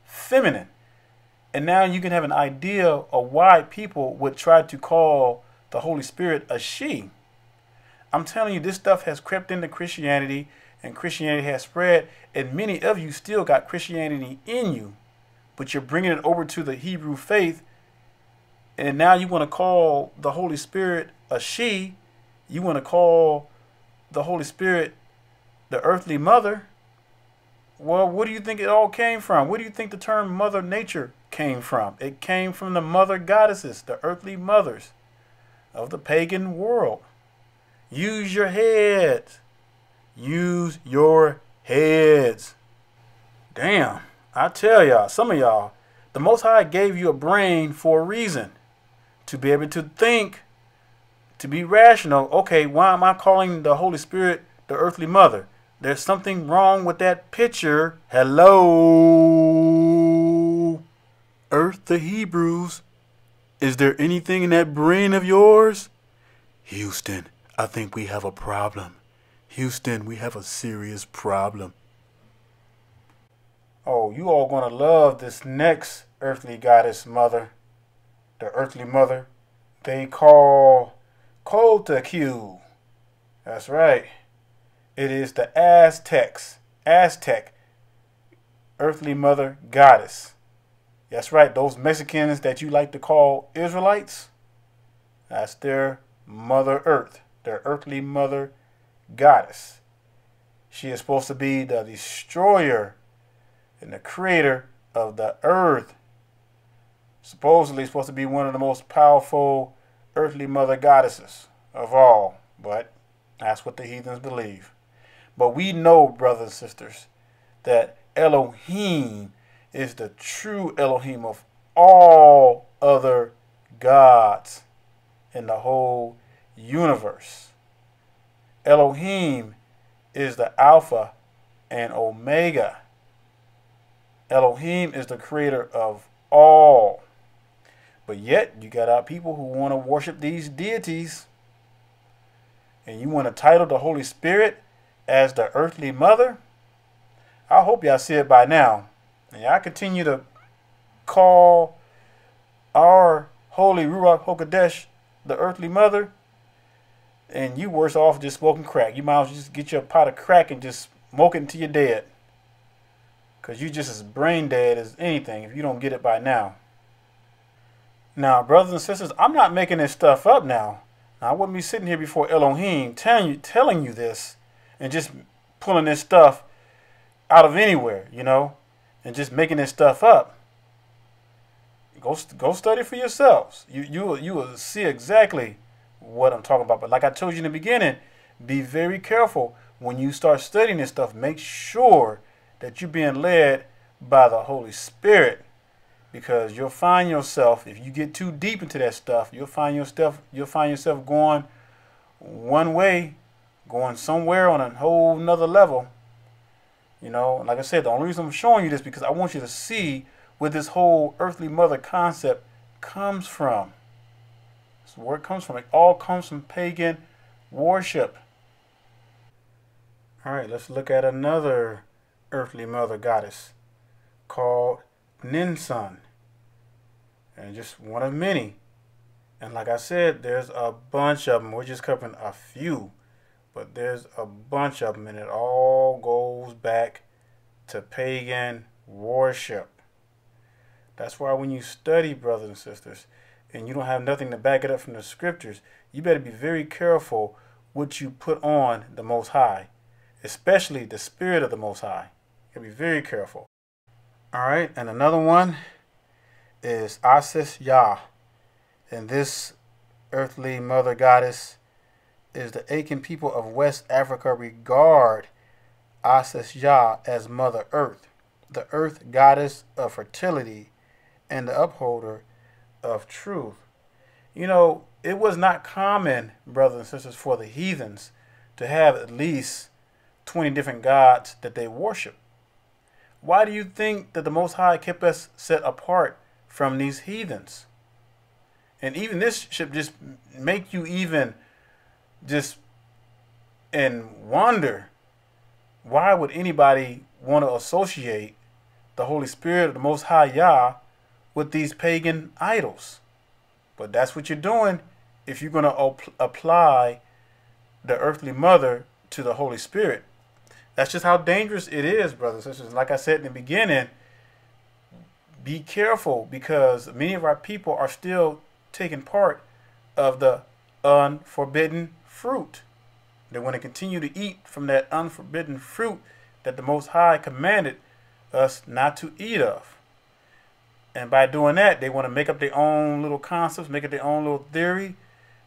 feminine. And now you can have an idea of why people would try to call the Holy Spirit a she. I'm telling you, this stuff has crept into Christianity, and Christianity has spread, and many of you still got Christianity in you, but you're bringing it over to the Hebrew faith, and now you want to call the Holy Spirit a she. You want to call the Holy Spirit the earthly mother. Well, what do you think it all came from? What do you think the term mother nature came from? It came from the mother goddesses, the earthly mothers of the pagan world. Use your heads. Use your heads. Damn, I tell y'all, some of y'all, the Most High gave you a brain for a reason. To be able to think, to be rational. Okay, why am I calling the Holy Spirit the earthly mother? There's something wrong with that picture. Hello, Earth the Hebrews. Is there anything in that brain of yours? Houston, I think we have a problem. Houston, we have a serious problem. Oh, you all gonna love this next earthly goddess mother. The earthly mother they call Coatlicue. That's right. It is the Aztec earthly mother goddess. That's right, those Mexicans that you like to call Israelites, that's their Mother Earth, their earthly mother goddess. She is supposed to be the destroyer and the creator of the earth. Supposedly supposed to be one of the most powerful earthly mother goddesses of all, but that's what the heathens believe. But we know, brothers and sisters, that Elohim is the true Elohim of all other gods in the whole universe. Elohim is the Alpha and Omega. Elohim is the creator of all. But yet, you got our people who want to worship these deities, and you want to title the Holy Spirit as the earthly mother? I hope y'all see it by now. And y'all continue to call our holy Ruach HaKodesh the earthly mother, and you worse off just smoking crack. You might as well just get your pot of crack and just smoke it until you're dead, because you're just as brain dead as anything if you don't get it by now. Now, brothers and sisters, I'm not making this stuff up now. Now, I wouldn't be sitting here before Elohim telling you this and just pulling this stuff out of anywhere, you know, and just making this stuff up. Go study for yourselves. You will see exactly what I'm talking about. But like I told you in the beginning, be very careful when you start studying this stuff. Make sure that you're being led by the Holy Spirit, because you'll find yourself, if you get too deep into that stuff, you'll find yourself going one way, going somewhere on a whole nother level. You know, and like I said, the only reason I'm showing you this is because I want you to see where this whole earthly mother concept comes from. That's where it comes from. It all comes from pagan worship. All right, let's look at another earthly mother goddess called Ninsun, and just one of many. And like I said, there's a bunch of them. We're just covering a few, but there's a bunch of them, and it all goes back to pagan worship. That's why when you study, brothers and sisters, and you don't have nothing to back it up from the scriptures, you better be very careful what you put on the Most High, especially the Spirit of the Most High. You gotta be very careful. All right, and another one is Asase Yaa. And this earthly mother goddess is the Akan people of West Africa regard Asase Yaa as Mother Earth, the earth goddess of fertility and the upholder of truth. You know, it was not common, brothers and sisters, for the heathens to have at least 20 different gods that they worship. Why do you think that the Most High kept us set apart from these heathens? And even this should just make you even just and wonder, why would anybody want to associate the Holy Spirit of the Most High Yah with these pagan idols? But that's what you're doing if you're going to apply the earthly mother to the Holy Spirit. That's just how dangerous it is, brothers and sisters. Like I said in the beginning, be careful, because many of our people are still taking part of the unforbidden fruit. They want to continue to eat from that unforbidden fruit that the Most High commanded us not to eat of. And by doing that, they want to make up their own little concepts, make up their own little theory.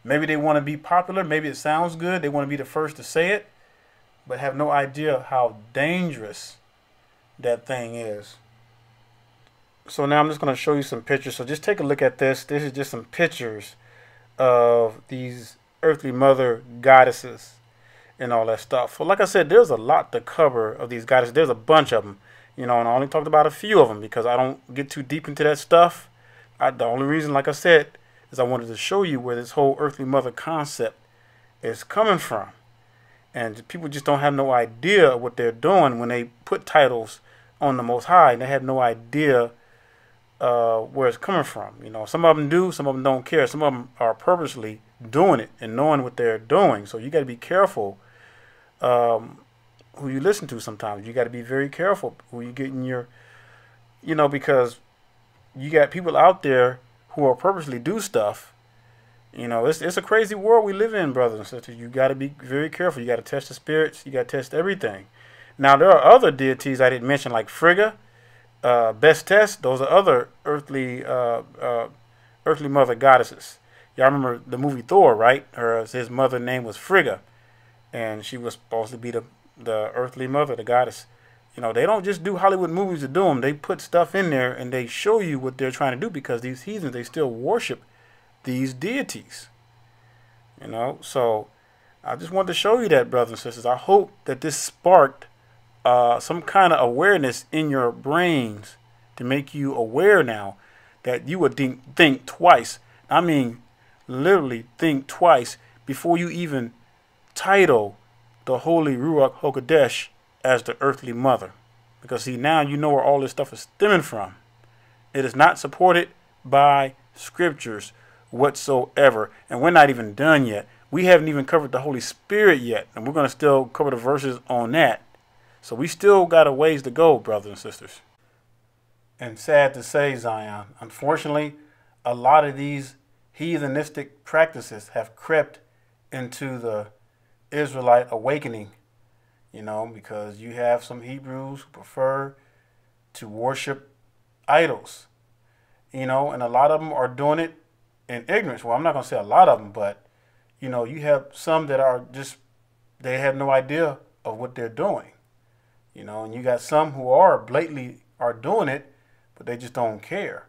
Maybe they want to be popular. Maybe it sounds good. They want to be the first to say it, but have no idea how dangerous that thing is. So now I'm just going to show you some pictures. So just take a look at this. This is just some pictures of these earthly mother goddesses and all that stuff. So like I said, there's a lot to cover of these goddesses. There's a bunch of them, you know, and I only talked about a few of them because I don't get too deep into that stuff. The only reason, like I said, is I wanted to show you where this whole earthly mother concept is coming from. And people just don't have no idea what they're doing when they put titles on the Most High, and they have no idea where it's coming from. You know, some of them do, some of them don't care. Some of them are purposely doing it and knowing what they're doing. So you got to be careful who you listen to. Sometimes you got to be very careful who you get in your, you know, because you got people out there who are purposely do stuff. You know, it's a crazy world we live in, brothers and sisters. You got to be very careful. You got to test the spirits. You got to test everything. Now there are other deities I didn't mention, like Frigga. Best test, those are other earthly mother goddesses. Y'all remember the movie Thor, right? His mother name was Frigga, and she was supposed to be the earthly mother, the goddess. You know, they don't just do Hollywood movies to do them. They put stuff in there and they show you what they're trying to do, because these heathens, they still worship these deities. You know, so I just wanted to show you that, brothers and sisters. I hope that this sparked some kind of awareness in your brains to make you aware now that you would think twice. I mean, literally think twice before you even title the Holy Ruach HaKodesh as the earthly mother. Because see, now you know where all this stuff is stemming from. It is not supported by scriptures whatsoever. And we're not even done yet. We haven't even covered the Holy Spirit yet. And we're going to still cover the verses on that. So we still got a ways to go, brothers and sisters. And sad to say, Zion, unfortunately, a lot of these heathenistic practices have crept into the Israelite awakening, you know, because you have some Hebrews who prefer to worship idols, you know, and a lot of them are doing it in ignorance. Well, I'm not going to say a lot of them, but, you know, you have some that are just, they have no idea of what they're doing. You know, and you got some who are blatantly are doing it, but they just don't care.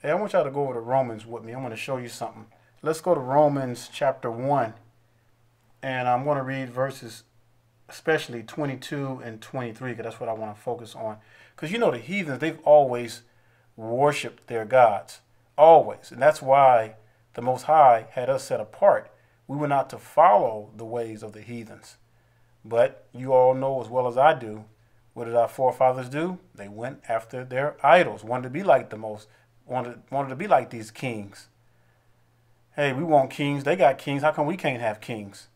Hey, I want y'all to go over to Romans with me. I'm going to show you something. Let's go to Romans chapter 1 And I'm going to read verses, especially 22 and 23, because that's what I want to focus on. Because you know the heathens, they've always worshipped their gods, always. And that's why the Most High had us set apart. We were not to follow the ways of the heathens. But you all know as well as I do, what did our forefathers do? They went after their idols, wanted to be like the most, wanted to be like these kings. Hey, we want kings. They got kings. How come we can't have kings?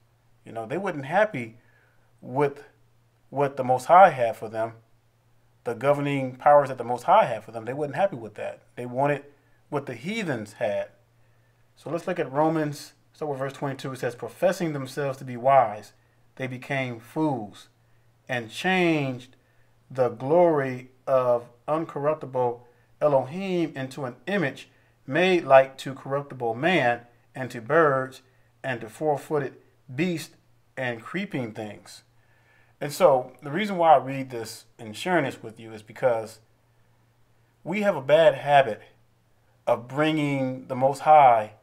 You know, they weren't happy with what the Most High had for them, the governing powers that the Most High had for them. They weren't happy with that. They wanted what the heathens had. So let's look at Romans. Start with verse 22. It says, professing themselves to be wise, they became fools and changed the glory of uncorruptible Elohim into an image made like to corruptible man and to birds and to four-footed beasts and creeping things. And so the reason why I read this and sharing this with you is because we have a bad habit of bringing the Most High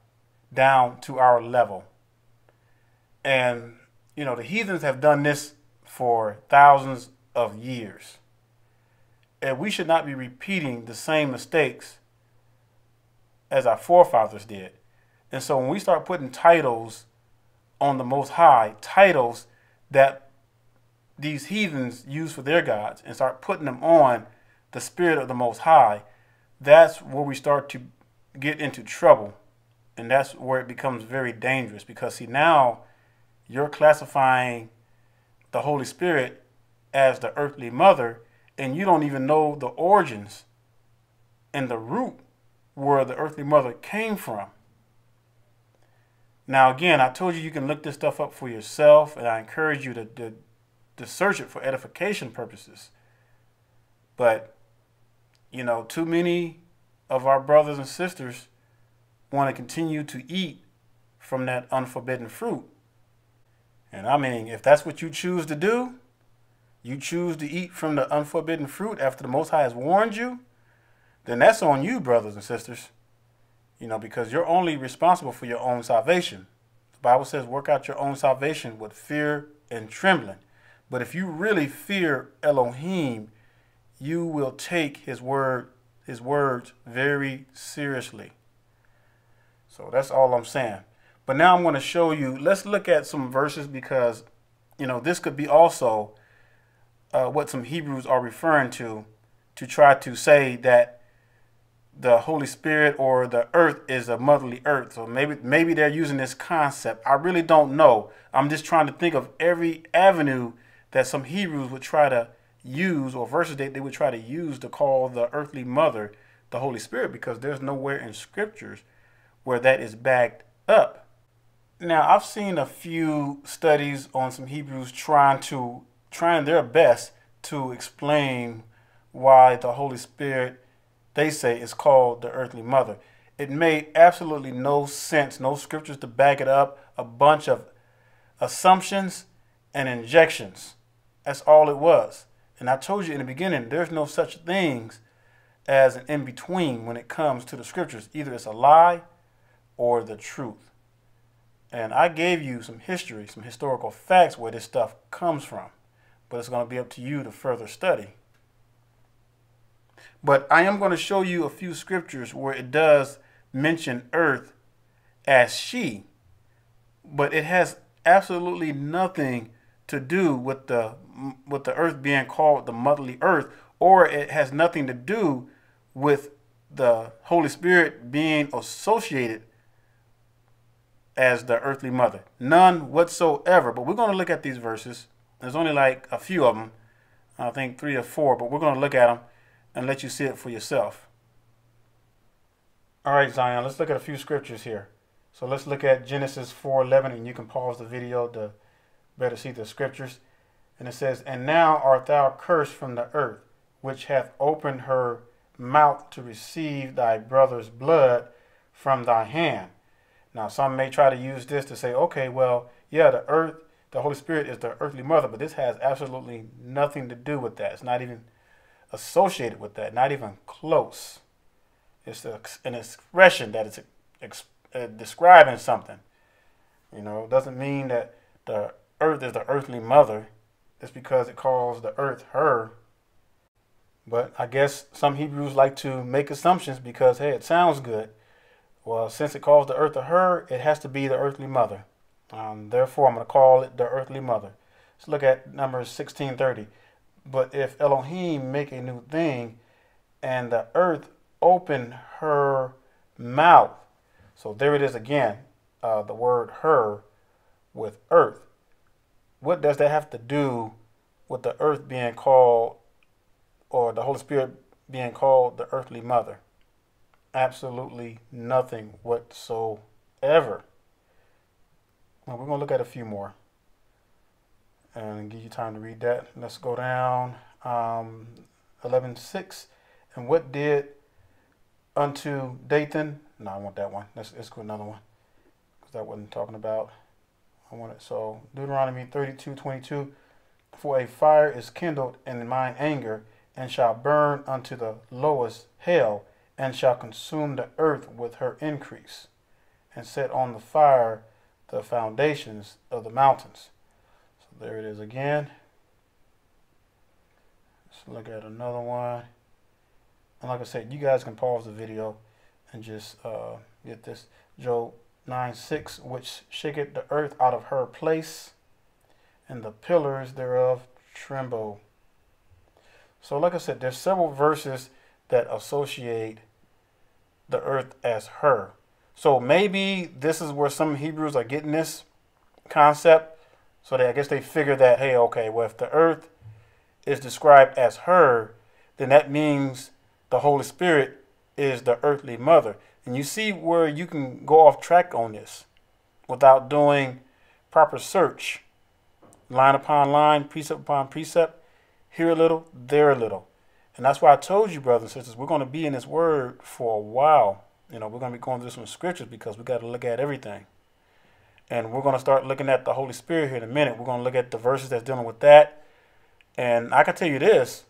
down to our level. And, you know, the heathens have done this for thousands of years. And we should not be repeating the same mistakes as our forefathers did. And so when we start putting titles on the Most High, titles that these heathens use for their gods, and start putting them on the spirit of the Most High, that's where we start to get into trouble. And that's where it becomes very dangerous, because see, now you're classifying the Holy Spirit as the earthly mother, and you don't even know the origins and the root where the earthly mother came from. Now, again, I told you you can look this stuff up for yourself, and I encourage you to search it for edification purposes. But, you know, too many of our brothers and sisters want to continue to eat from that unforbidden fruit. And I mean, if that's what you choose to do, you choose to eat from the unforbidden fruit after the Most High has warned you, then that's on you, brothers and sisters. You know, because you're only responsible for your own salvation. The Bible says, work out your own salvation with fear and trembling. But if you really fear Elohim, you will take his words very seriously. So that's all I'm saying. But now I'm going to show you, let's look at some verses, because, you know, this could be also what some Hebrews are referring to try to say that the Holy Spirit or the earth is a motherly earth. So maybe they're using this concept. I really don't know. I'm just trying to think of every avenue that some Hebrews would try to use, or verses that they would try to use to call the earthly mother the Holy Spirit, because there's nowhere in scriptures where that is backed up. Now, I've seen a few studies on some Hebrews trying their best to explain why the Holy Spirit, they say, is called the earthly mother. It made absolutely no sense, no scriptures to back it up, a bunch of assumptions and injections. That's all it was. And I told you in the beginning, there's no such things as an in-between when it comes to the scriptures. Either it's a lie or the truth. And I gave you some history, some historical facts where this stuff comes from, but it's going to be up to you to further study. But I am going to show you a few scriptures where it does mention earth as she, but it has absolutely nothing to do with the earth being called the motherly earth, or it has nothing to do with the Holy Spirit being associated as the earthly mother. None whatsoever. But we're going to look at these verses. There's only like a few of them, I think 3 or 4, but we're going to look at them and let you see it for yourself. All right, Zion, let's look at a few scriptures here. So let's look at Genesis 4:11, and you can pause the video to better see the scriptures. And it says, and now art thou cursed from the earth, which hath opened her mouth to receive thy brother's blood from thy hand. Now, some may try to use this to say, okay, well, yeah, the earth, the Holy Spirit is the earthly mother, but this has absolutely nothing to do with that. It's not even associated with that, not even close. It's an expression that it's describing something. You know, it doesn't mean that the earth is the earthly mother, it's because it calls the earth her. But I guess some Hebrews like to make assumptions because, hey, it sounds good. Well, since it calls the earth a her, it has to be the earthly mother. Therefore, I'm going to call it the earthly mother. Let's look at Numbers 16:30. But if Elohim make a new thing, and the earth open her mouth. So there it is again, the word her with earth. What does that have to do with the earth being called, or the Holy Spirit being called, the earthly mother? Absolutely nothing whatsoever. Now we're going to look at a few more and give you time to read that. Let's go down 11:6. And what did unto Dathan? No, I want that one. Let's go another one, because that wasn't talking about. I want it. So Deuteronomy 32:22. For a fire is kindled in mine anger, and shall burn unto the lowest hell, and shall consume the earth with her increase, and set on the fire the foundations of the mountains. So there it is again. Let's look at another one. And like I said, you guys can pause the video and just get this. Job 9:6, which shaketh the earth out of her place, and the pillars thereof tremble. So like I said, there's several verses that associate the earth as her. So maybe this is where some Hebrews are getting this concept. So I guess they figure that, hey, okay, well, if the earth is described as her, then that means the Holy Spirit is the earthly mother. And you see where you can go off track on this without doing proper search. Line upon line, precept upon precept, here a little, there a little. And that's why I told you, brothers and sisters, we're going to be in this word for a while. You know, we're going to be going through some scriptures because we got to look at everything. And we're going to start looking at the Holy Spirit here in a minute. We're going to look at the verses that's dealing with that. And I can tell you this,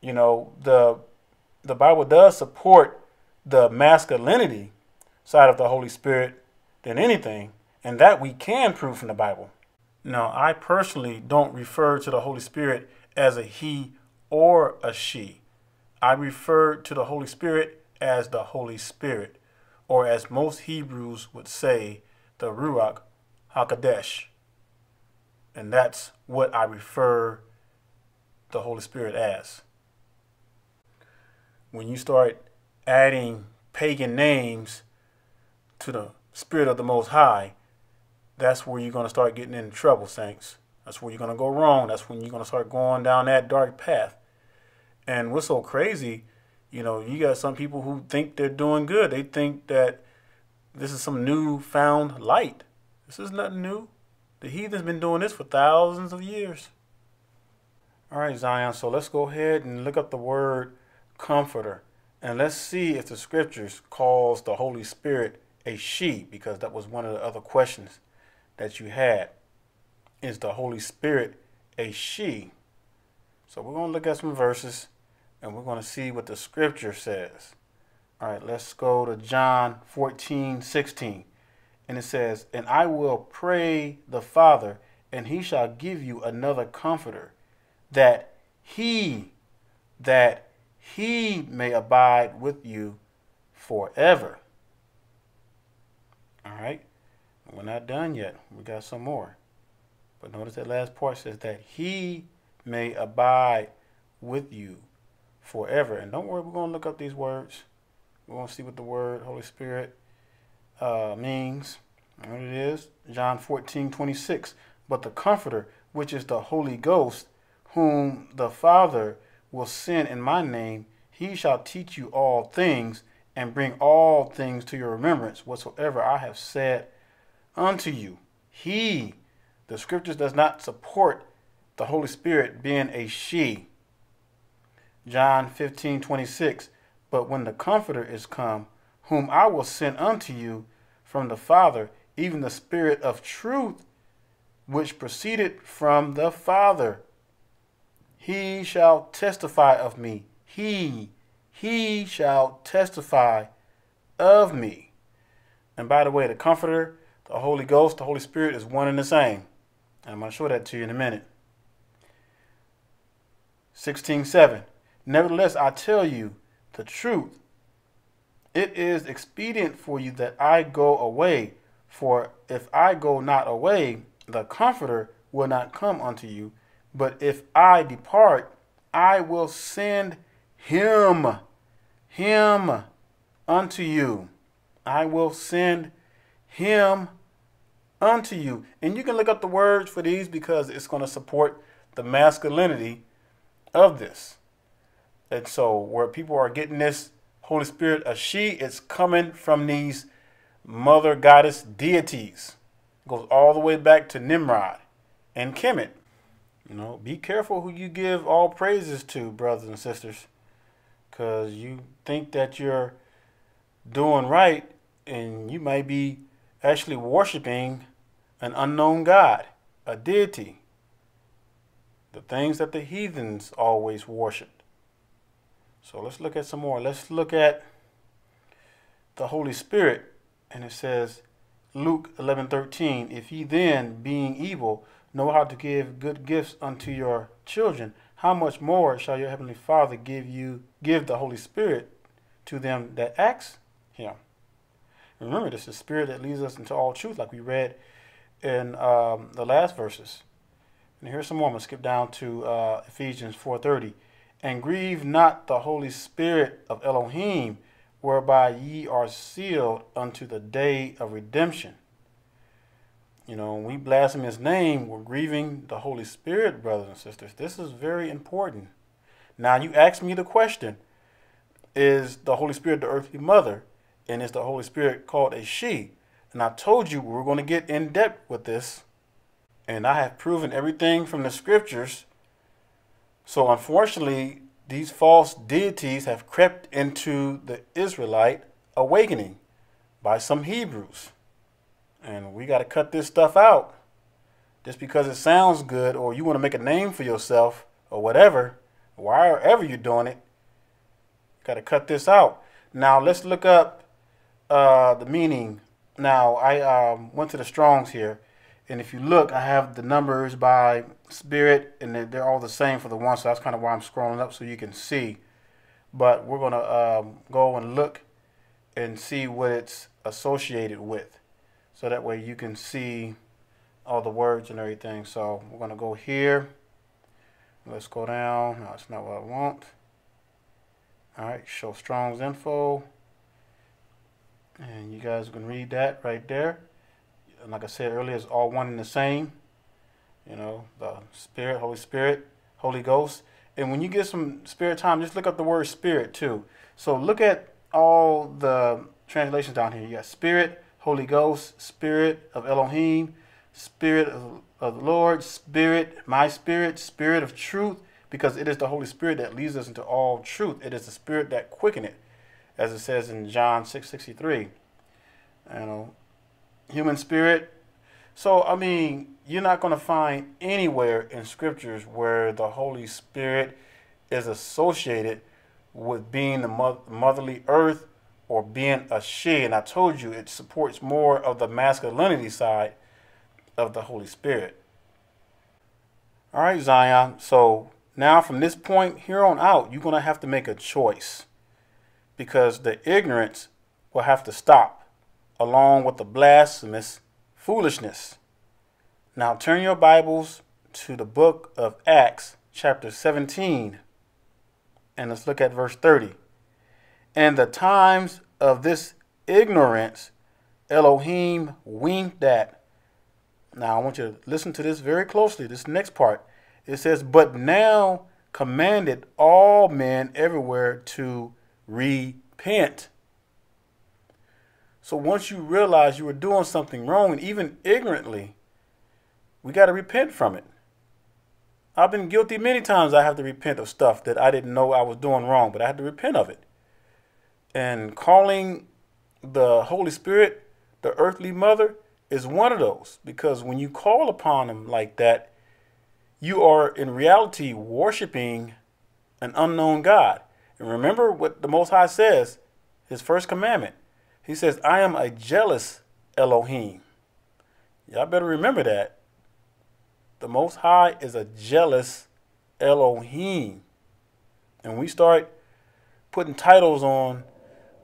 you know, the Bible does support the masculinity side of the Holy Spirit than anything, and that we can prove from the Bible. Now, I personally don't refer to the Holy Spirit as a he or a she. I refer to the Holy Spirit as the Holy Spirit, or as most Hebrews would say, the Ruach HaKodesh. And that's what I refer the Holy Spirit as. When you start adding pagan names to the Spirit of the Most High, that's where you're going to start getting in trouble, saints. That's where you're going to go wrong. That's when you're going to start going down that dark path. And what's so crazy, you know, you got some people who think they're doing good. They think that this is some new found light. This is nothing new. The heathen's been doing this for thousands of years. All right, Zion, so let's go ahead and look up the word comforter, and let's see if the scriptures calls the Holy Spirit a she, because that was one of the other questions that you had. Is the Holy Spirit a she? So we're going to look at some verses and we're going to see what the scripture says. All right, let's go to John 14:16, and it says, and I will pray the Father, and he shall give you another comforter, that he may abide with you forever. All right, we're not done yet. We got some more. But notice that last part says that he may abide with you forever. And don't worry, we're going to look up these words. We're going to see what the word Holy Spirit means. And what it is, John 14:26. But the Comforter, which is the Holy Ghost, whom the Father will send in my name, he shall teach you all things, and bring all things to your remembrance, whatsoever I have said unto you. He, the scriptures does not support the Holy Spirit being a she. John 15:26, but when the Comforter is come, whom I will send unto you from the Father, even the Spirit of truth, which proceeded from the Father, he shall testify of me. He shall testify of me. And by the way, the Comforter, the Holy Ghost, the Holy Spirit is one and the same. I'm going to show that to you in a minute. 16:7. Nevertheless, I tell you the truth. It is expedient for you that I go away, for if I go not away, the Comforter will not come unto you. But if I depart, I will send him unto you. I will send him unto you. And you can look up the words for these because it's going to support the masculinity of this. And so where people are getting this Holy Spirit, a she, it's coming from these mother goddess deities. It goes all the way back to Nimrod and Kemet. You know, be careful who you give all praises to, brothers and sisters, because you think that you're doing right and you might be actually worshiping an unknown god, a deity. The things that the heathens always worshiped. So let's look at some more. Let's look at the Holy Spirit. And it says, Luke 11:13, if ye then, being evil, know how to give good gifts unto your children, how much more shall your heavenly Father give the Holy Spirit to them that ask him? And remember, this is the Spirit that leads us into all truth, like we read in the last verses. And here's some more. I'm going to skip down to Ephesians 4:30. And grieve not the Holy Spirit of Elohim, whereby ye are sealed unto the day of redemption. You know, when we blaspheme his name, we're grieving the Holy Spirit, brothers and sisters. This is very important. Now, you ask me the question, is the Holy Spirit the earthly mother? And is the Holy Spirit called a she? And I told you we're going to get in depth with this. And I have proven everything from the scriptures. So unfortunately, these false deities have crept into the Israelite awakening by some Hebrews. And we got to cut this stuff out. Just because it sounds good or you want to make a name for yourself or whatever, wherever you're doing it, you got to cut this out. Now, let's look up the meaning. Now, I went to the Strong's here. And if you look, I have the numbers by spirit, and they're all the same for the one, so that's kind of why I'm scrolling up so you can see. But we're going to go and look and see what it's associated with, so that way you can see all the words and everything. So we're going to go here. Let's go down. No, that's not what I want. All right, show Strong's info. And you guys can read that right there. And like I said earlier, it's all one and the same. You know, the Spirit, Holy Spirit, Holy Ghost. And when you get some spare time, just look up the word Spirit too. So look at all the translations down here. You got Spirit, Holy Ghost, Spirit of Elohim, Spirit of the Lord, Spirit, my Spirit, Spirit of truth, because it is the Holy Spirit that leads us into all truth. It is the Spirit that quickeneth it, as it says in John 6:63. You know, human spirit. So, I mean, you're not going to find anywhere in scriptures where the Holy Spirit is associated with being the motherly earth or being a she. And I told you it supports more of the masculinity side of the Holy Spirit. All right, Zion. So now from this point here on out, you're going to have to make a choice, because the ignorance will have to stop, along with the blasphemous foolishness. Now turn your Bibles to the book of Acts, chapter 17, and let's look at verse 30. In the times of this ignorance, Elohim winked at. Now I want you to listen to this very closely, this next part. It says, but now commanded all men everywhere to repent. So once you realize you were doing something wrong, and even ignorantly, we got to repent from it. I've been guilty many times. I have to repent of stuff that I didn't know I was doing wrong, but I had to repent of it. And calling the Holy Spirit the earthly mother is one of those, because when you call upon him like that, you are in reality worshiping an unknown God. And remember what the Most High says, his first commandment. He says, I am a jealous Elohim. Y'all better remember that. The Most High is a jealous Elohim. And we start putting titles on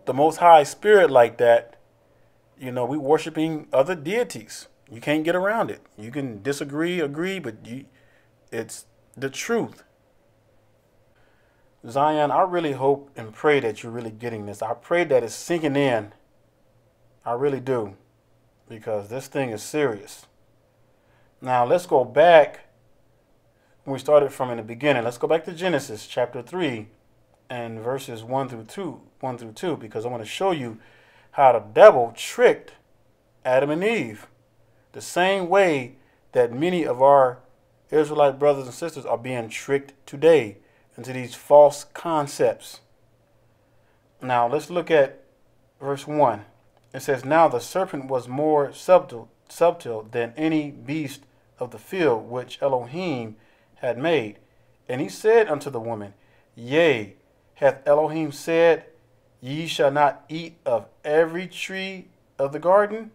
the Most High Spirit like that, you know, we worshiping other deities. You can't get around it. You can disagree, agree, but it's the truth. Zion, I really hope and pray that you're really getting this. I pray that it's sinking in. I really do, because this thing is serious. Now, let's go back when we started from in the beginning. Let's go back to Genesis chapter 3 and verses 1 through 2, because I want to show you how the devil tricked Adam and Eve the same way that many of our Israelite brothers and sisters are being tricked today into these false concepts. Now, let's look at verse 1. It says, "Now the serpent was more subtle than any beast of the field which Elohim had made. And he said unto the woman, Yea, hath Elohim said, Ye shall not eat of every tree of the garden?"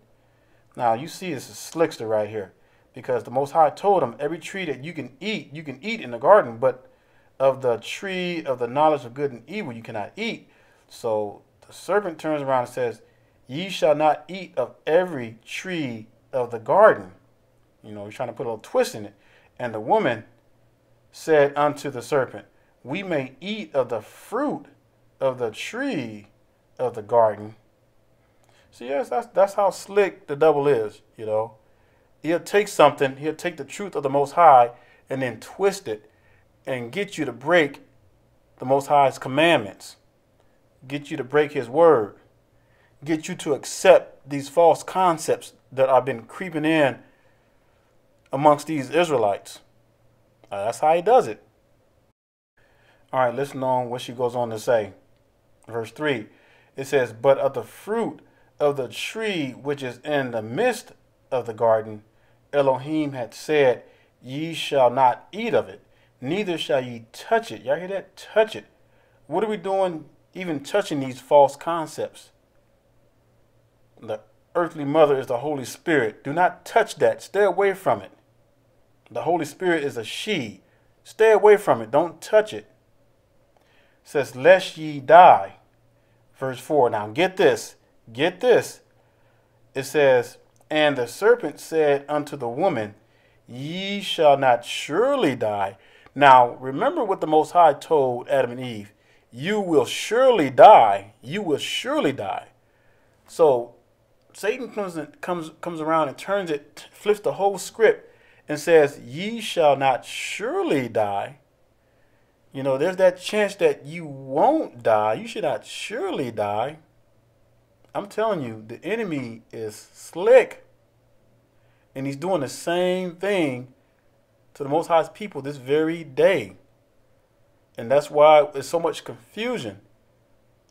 Now, you see this is slickster right here, because the Most High told him every tree that you can eat in the garden, but of the tree of the knowledge of good and evil you cannot eat. So the serpent turns around and says, "Ye shall not eat of every tree of the garden." You know, he's trying to put a little twist in it. "And the woman said unto the serpent, We may eat of the fruit of the tree of the garden." See, yes, that's how slick the devil is, you know. He'll take something, he'll take the truth of the Most High and then twist it and get you to break the Most High's commandments, get you to break his word, get you to accept these false concepts that have been creeping in amongst these Israelites. That's how he does it. All right, listen on what she goes on to say. Verse 3, it says, "But of the fruit of the tree which is in the midst of the garden, Elohim had said, Ye shall not eat of it, neither shall ye touch it." Y'all hear that? Touch it. What are we doing even touching these false concepts? The earthly mother is the Holy Spirit. Do not touch that. Stay away from it. The Holy Spirit is a she. Stay away from it. Don't touch it. It says, "Lest ye die." Verse 4. Now get this. Get this. It says, "And the serpent said unto the woman, Ye shall not surely die." Now, remember what the Most High told Adam and Eve. You will surely die. You will surely die. So Satan comes around and turns it, flips the whole script and says, "Ye shall not surely die." You know, there's that chance that you won't die. You should not surely die. I'm telling you, the enemy is slick. And he's doing the same thing to the Most High's people this very day. And that's why there's so much confusion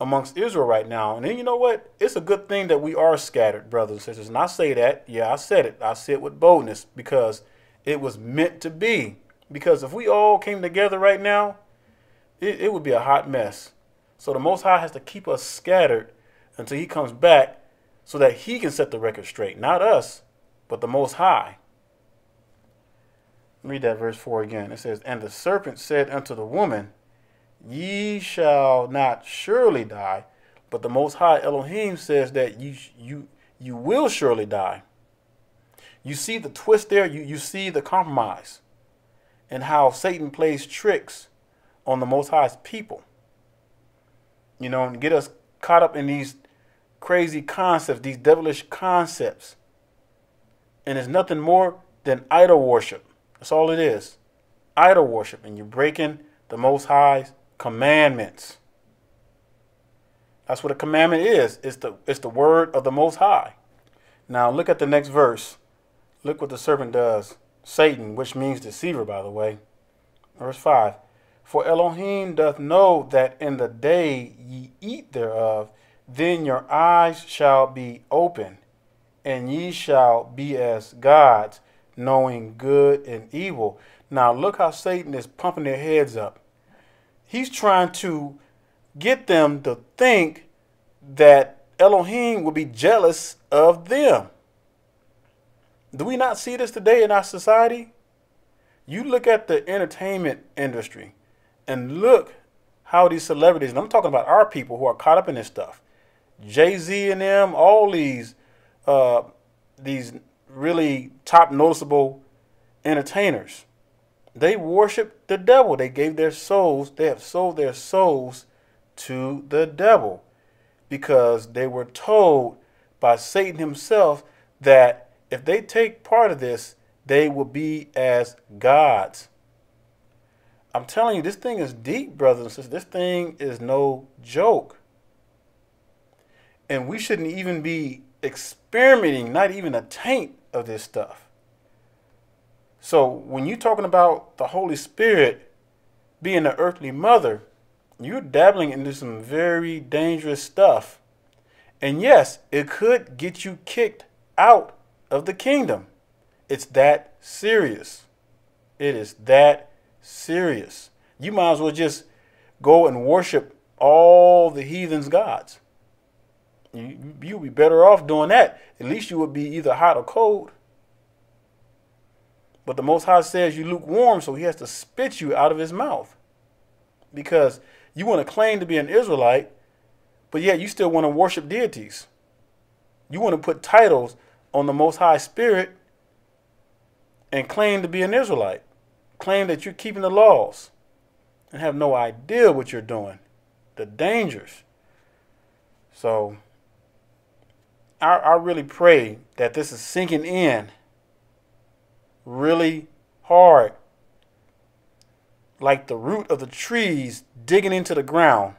amongst Israel right now. And then you know what? It's a good thing that we are scattered, brothers and sisters. And I say that. Yeah, I said it. I say it with boldness, because it was meant to be. Because if we all came together right now, it would be a hot mess. So the Most High has to keep us scattered until he comes back so that he can set the record straight. Not us, but the Most High. Read that verse 4 again. It says, "And the serpent said unto the woman, Ye shall not surely die." But the Most High Elohim says that you will surely die. You see the twist there. You see the compromise and how Satan plays tricks on the Most High's people, you know, and get us caught up in these crazy concepts, these devilish concepts. And it's nothing more than idol worship. That's all it is. Idol worship. And you're breaking the Most High's commandments. That's what a commandment is. It's the word of the Most High. Now look at the next verse. Look what the serpent does. Satan, which means deceiver, by the way. Verse 5. "For Elohim doth know that in the day ye eat thereof, then your eyes shall be opened, and ye shall be as gods, knowing good and evil." Now look how Satan is pumping their heads up. He's trying to get them to think that Elohim will be jealous of them. Do we not see this today in our society? You look at the entertainment industry and look how these celebrities, and I'm talking about our people who are caught up in this stuff, Jay-Z and them, all these really top noticeable entertainers, they worship the devil. They gave their souls, they have sold their souls to the devil because they were told by Satan himself that if they take part of this, they will be as gods. I'm telling you, this thing is deep, brothers and sisters. This thing is no joke. And we shouldn't even be experimenting, not even a taint of this stuff. So when you're talking about the Holy Spirit being the earthly mother, you're dabbling into some very dangerous stuff. And yes, it could get you kicked out of the kingdom. It's that serious. It is that serious. You might as well just go and worship all the heathens' gods. You'd be better off doing that. At least you would be either hot or cold. But the Most High says you're lukewarm, so he has to spit you out of his mouth. Because you want to claim to be an Israelite, but yet you still want to worship deities. You want to put titles on the Most High Spirit and claim to be an Israelite. Claim that you're keeping the laws and have no idea what you're doing. The dangers. So I really pray that this is sinking in really hard, like the root of the trees digging into the ground,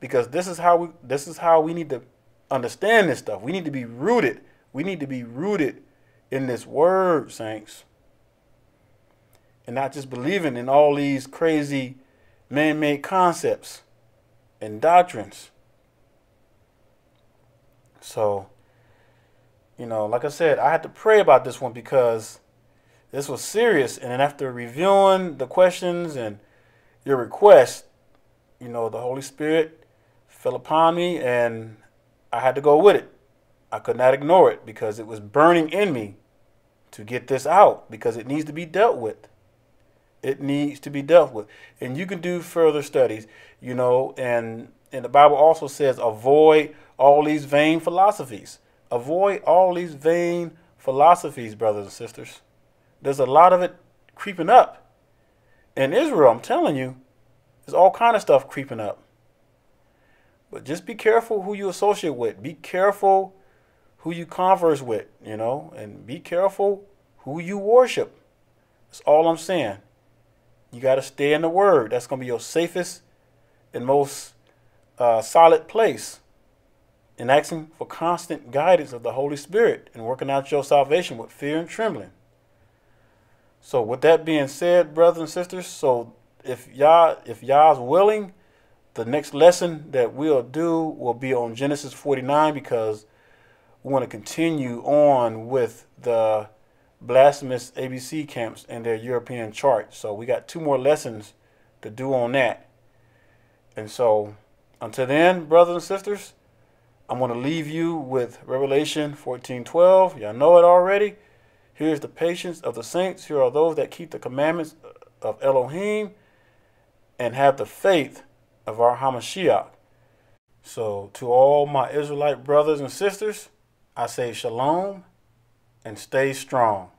because this is how we need to understand this stuff. We need to be rooted. We need to be rooted in this word, saints, and not just believing in all these crazy man-made concepts and doctrines. So, you know, like I said, I had to pray about this one because this was serious. And then after reviewing the questions and your requests, you know, the Holy Spirit fell upon me and I had to go with it. I could not ignore it because it was burning in me to get this out because it needs to be dealt with. It needs to be dealt with. And you can do further studies, you know, and the Bible also says avoid all these vain philosophies. Avoid all these vain philosophies, brothers and sisters. There's a lot of it creeping up. In Israel, I'm telling you, there's all kind of stuff creeping up. But just be careful who you associate with. Be careful who you converse with, you know, and be careful who you worship. That's all I'm saying. You got to stay in the word. That's going to be your safest and most solid place. And asking for constant guidance of the Holy Spirit and working out your salvation with fear and trembling. So with that being said, brothers and sisters, so if Yah is willing, the next lesson that we'll do will be on Genesis 49, because we want to continue on with the blasphemous ABC camps and their European chart. So we got 2 more lessons to do on that. And so until then, brothers and sisters, I'm going to leave you with Revelation 14:12. Y'all know it already. Here's the patience of the saints. Here are those that keep the commandments of Elohim and have the faith of our HaMashiach. So to all my Israelite brothers and sisters, I say shalom and stay strong.